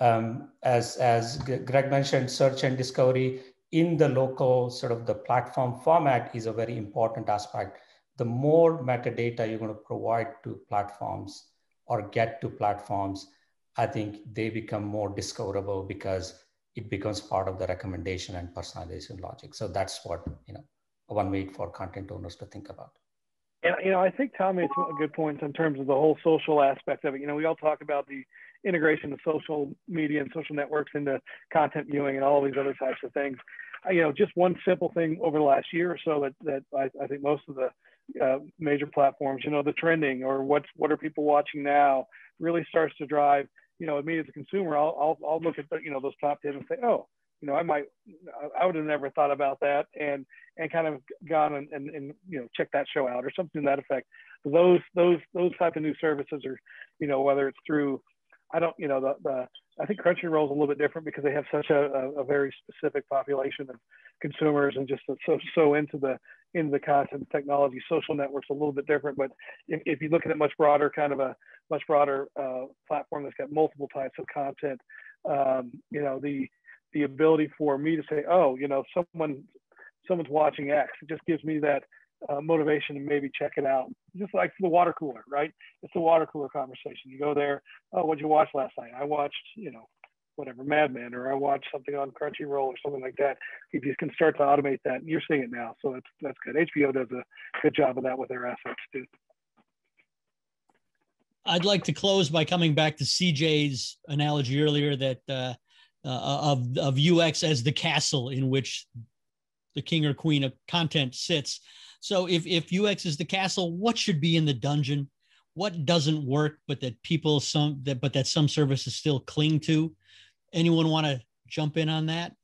Um, as, as Greg mentioned, search and discovery in the local sort of the platform format is a very important aspect. The more metadata you're going to provide to platforms or get to platforms, I think they become more discoverable because it becomes part of the recommendation and personalization logic. So that's what, you know, one way for content owners to think about. And, you know, I think Tom made some good points in terms of the whole social aspect of it. You know, we all talk about the integration of social media and social networks into content viewing and all these other types of things. You know, just one simple thing over the last year or so that, that I, I think most of the uh, major platforms, you know, the trending or what's, what are people watching now really starts to drive, you know, me as a consumer, I'll, I'll, I'll look at the, you know, those top ten and say, oh, you know, I might, I would have never thought about that and, and kind of gone and, and, and, you know, check that show out or something to that effect. Those, those, those type of new services are, you know, whether it's through, I don't, you know, the, the I think Crunchyroll is a little bit different because they have such a, a very specific population of consumers and just so so into the into the content technology. Social networks a little bit different, but if, if you look at a much broader kind of a much broader uh, platform that's got multiple types of content, um, you know, the the ability for me to say, oh, you know, someone someone's watching X, it just gives me that Uh, motivation to maybe check it out. Just like the water cooler, right? It's the water cooler conversation. You go there, oh, what'd you watch last night? I watched, you know, whatever, Madman, or I watched something on Crunchyroll or something like that. If you can start to automate that, and you're seeing it now. So that's, that's good. H B O does a good job of that with their assets too. I'd like to close by coming back to C J's analogy earlier that uh, uh, of, of U X as the castle in which the king or queen of content sits. So if, if U X is the castle, what should be in the dungeon? What doesn't work, but that people some that but that some services still cling to? Anyone want to jump in on that?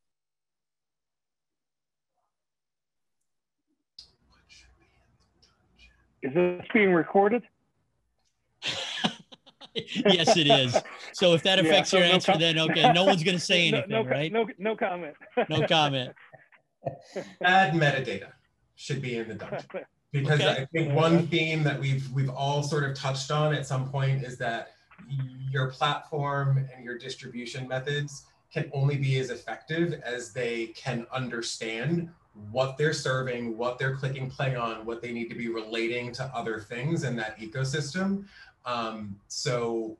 What should be in the dungeon? Is this being recorded? Yes, it is. So if that affects yeah, so your no answer, then okay, no one's going to say anything, no, no, right? No, no comment. No comment. Add metadata. Should be in the dungeon because okay. I think one theme that we've we've all sort of touched on at some point is that your platform and your distribution methods can only be as effective as they can understand what they're serving, what they're clicking play on, what they need to be relating to other things in that ecosystem. Um, so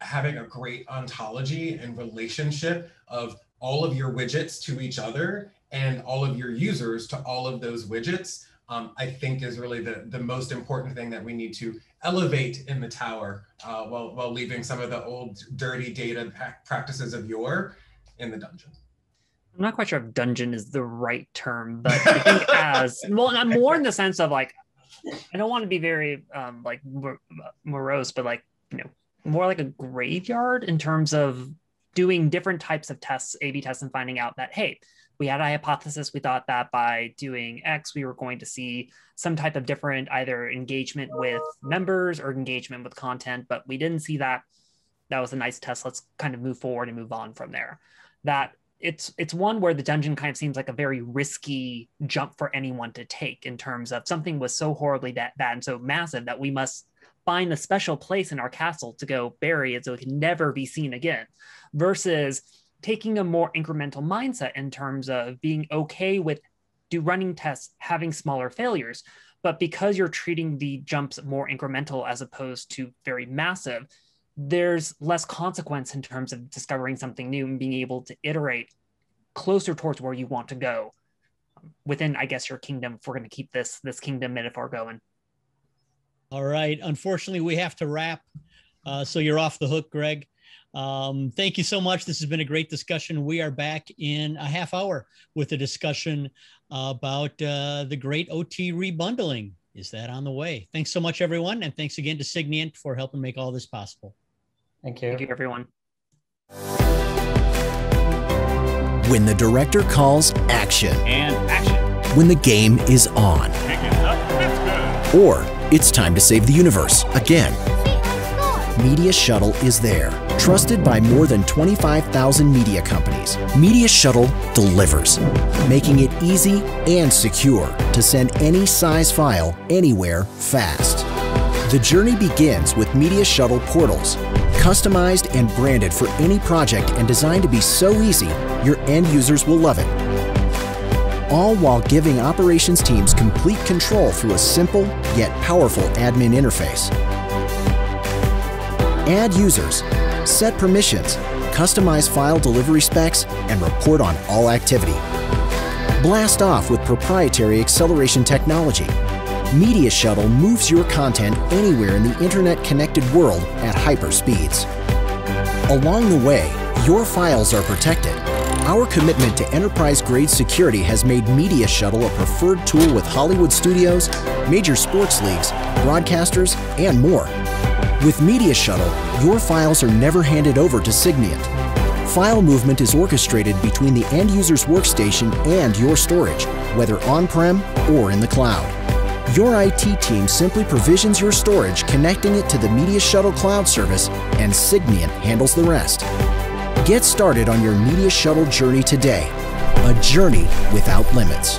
having a great ontology and relationship of all of your widgets to each other and all of your users to all of those widgets, um, I think is really the, the most important thing that we need to elevate in the tower uh, while, while leaving some of the old dirty data practices of yore in the dungeon. I'm not quite sure if dungeon is the right term, but I think as, well, more in the sense of like, I don't want to be very um, like morose, but like, you know, more like a graveyard in terms of doing different types of tests, A B tests, and finding out that, hey, we had a hypothesis. We thought that by doing X, we were going to see some type of different either engagement with members or engagement with content, but we didn't see that. That was a nice test. Let's kind of move forward and move on from there. That it's it's one where the dungeon kind of seems like a very risky jump for anyone to take in terms of something was so horribly bad and so massive that we must find a special place in our castle to go bury it so it can never be seen again versus taking a more incremental mindset in terms of being okay with do running tests, having smaller failures, but because you're treating the jumps more incremental as opposed to very massive, there's less consequence in terms of discovering something new and being able to iterate closer towards where you want to go within, I guess, your kingdom, if we're going to keep this, this kingdom metaphor going. All right. Unfortunately, we have to wrap. Uh, so you're off the hook, Greg. Um, thank you so much. This has been a great discussion. We are back in a half hour with a discussion about uh, the great O T rebundling. Is that on the way? Thanks so much, everyone. And thanks again to Signiant for helping make all this possible. Thank you. Thank you, everyone. When the director calls action. And action. When the game is on. Pick it up. That's good. Or it's time to save the universe again. Media Shuttle is there. Trusted by more than twenty-five thousand media companies, Media Shuttle delivers, making it easy and secure to send any size file anywhere fast. The journey begins with Media Shuttle portals, customized and branded for any project and designed to be so easy, your end users will love it. All while giving operations teams complete control through a simple yet powerful admin interface. Add users, set permissions, customize file delivery specs, and report on all activity. Blast off with proprietary acceleration technology. Media Shuttle moves your content anywhere in the internet-connected world at hyper speeds. Along the way, your files are protected. Our commitment to enterprise-grade security has made Media Shuttle a preferred tool with Hollywood studios, major sports leagues, broadcasters, and more. With Media Shuttle, your files are never handed over to Signiant. File movement is orchestrated between the end user's workstation and your storage, whether on-prem or in the cloud. Your I T team simply provisions your storage, connecting it to the Media Shuttle cloud service, and Signiant handles the rest. Get started on your Media Shuttle journey today, a journey without limits.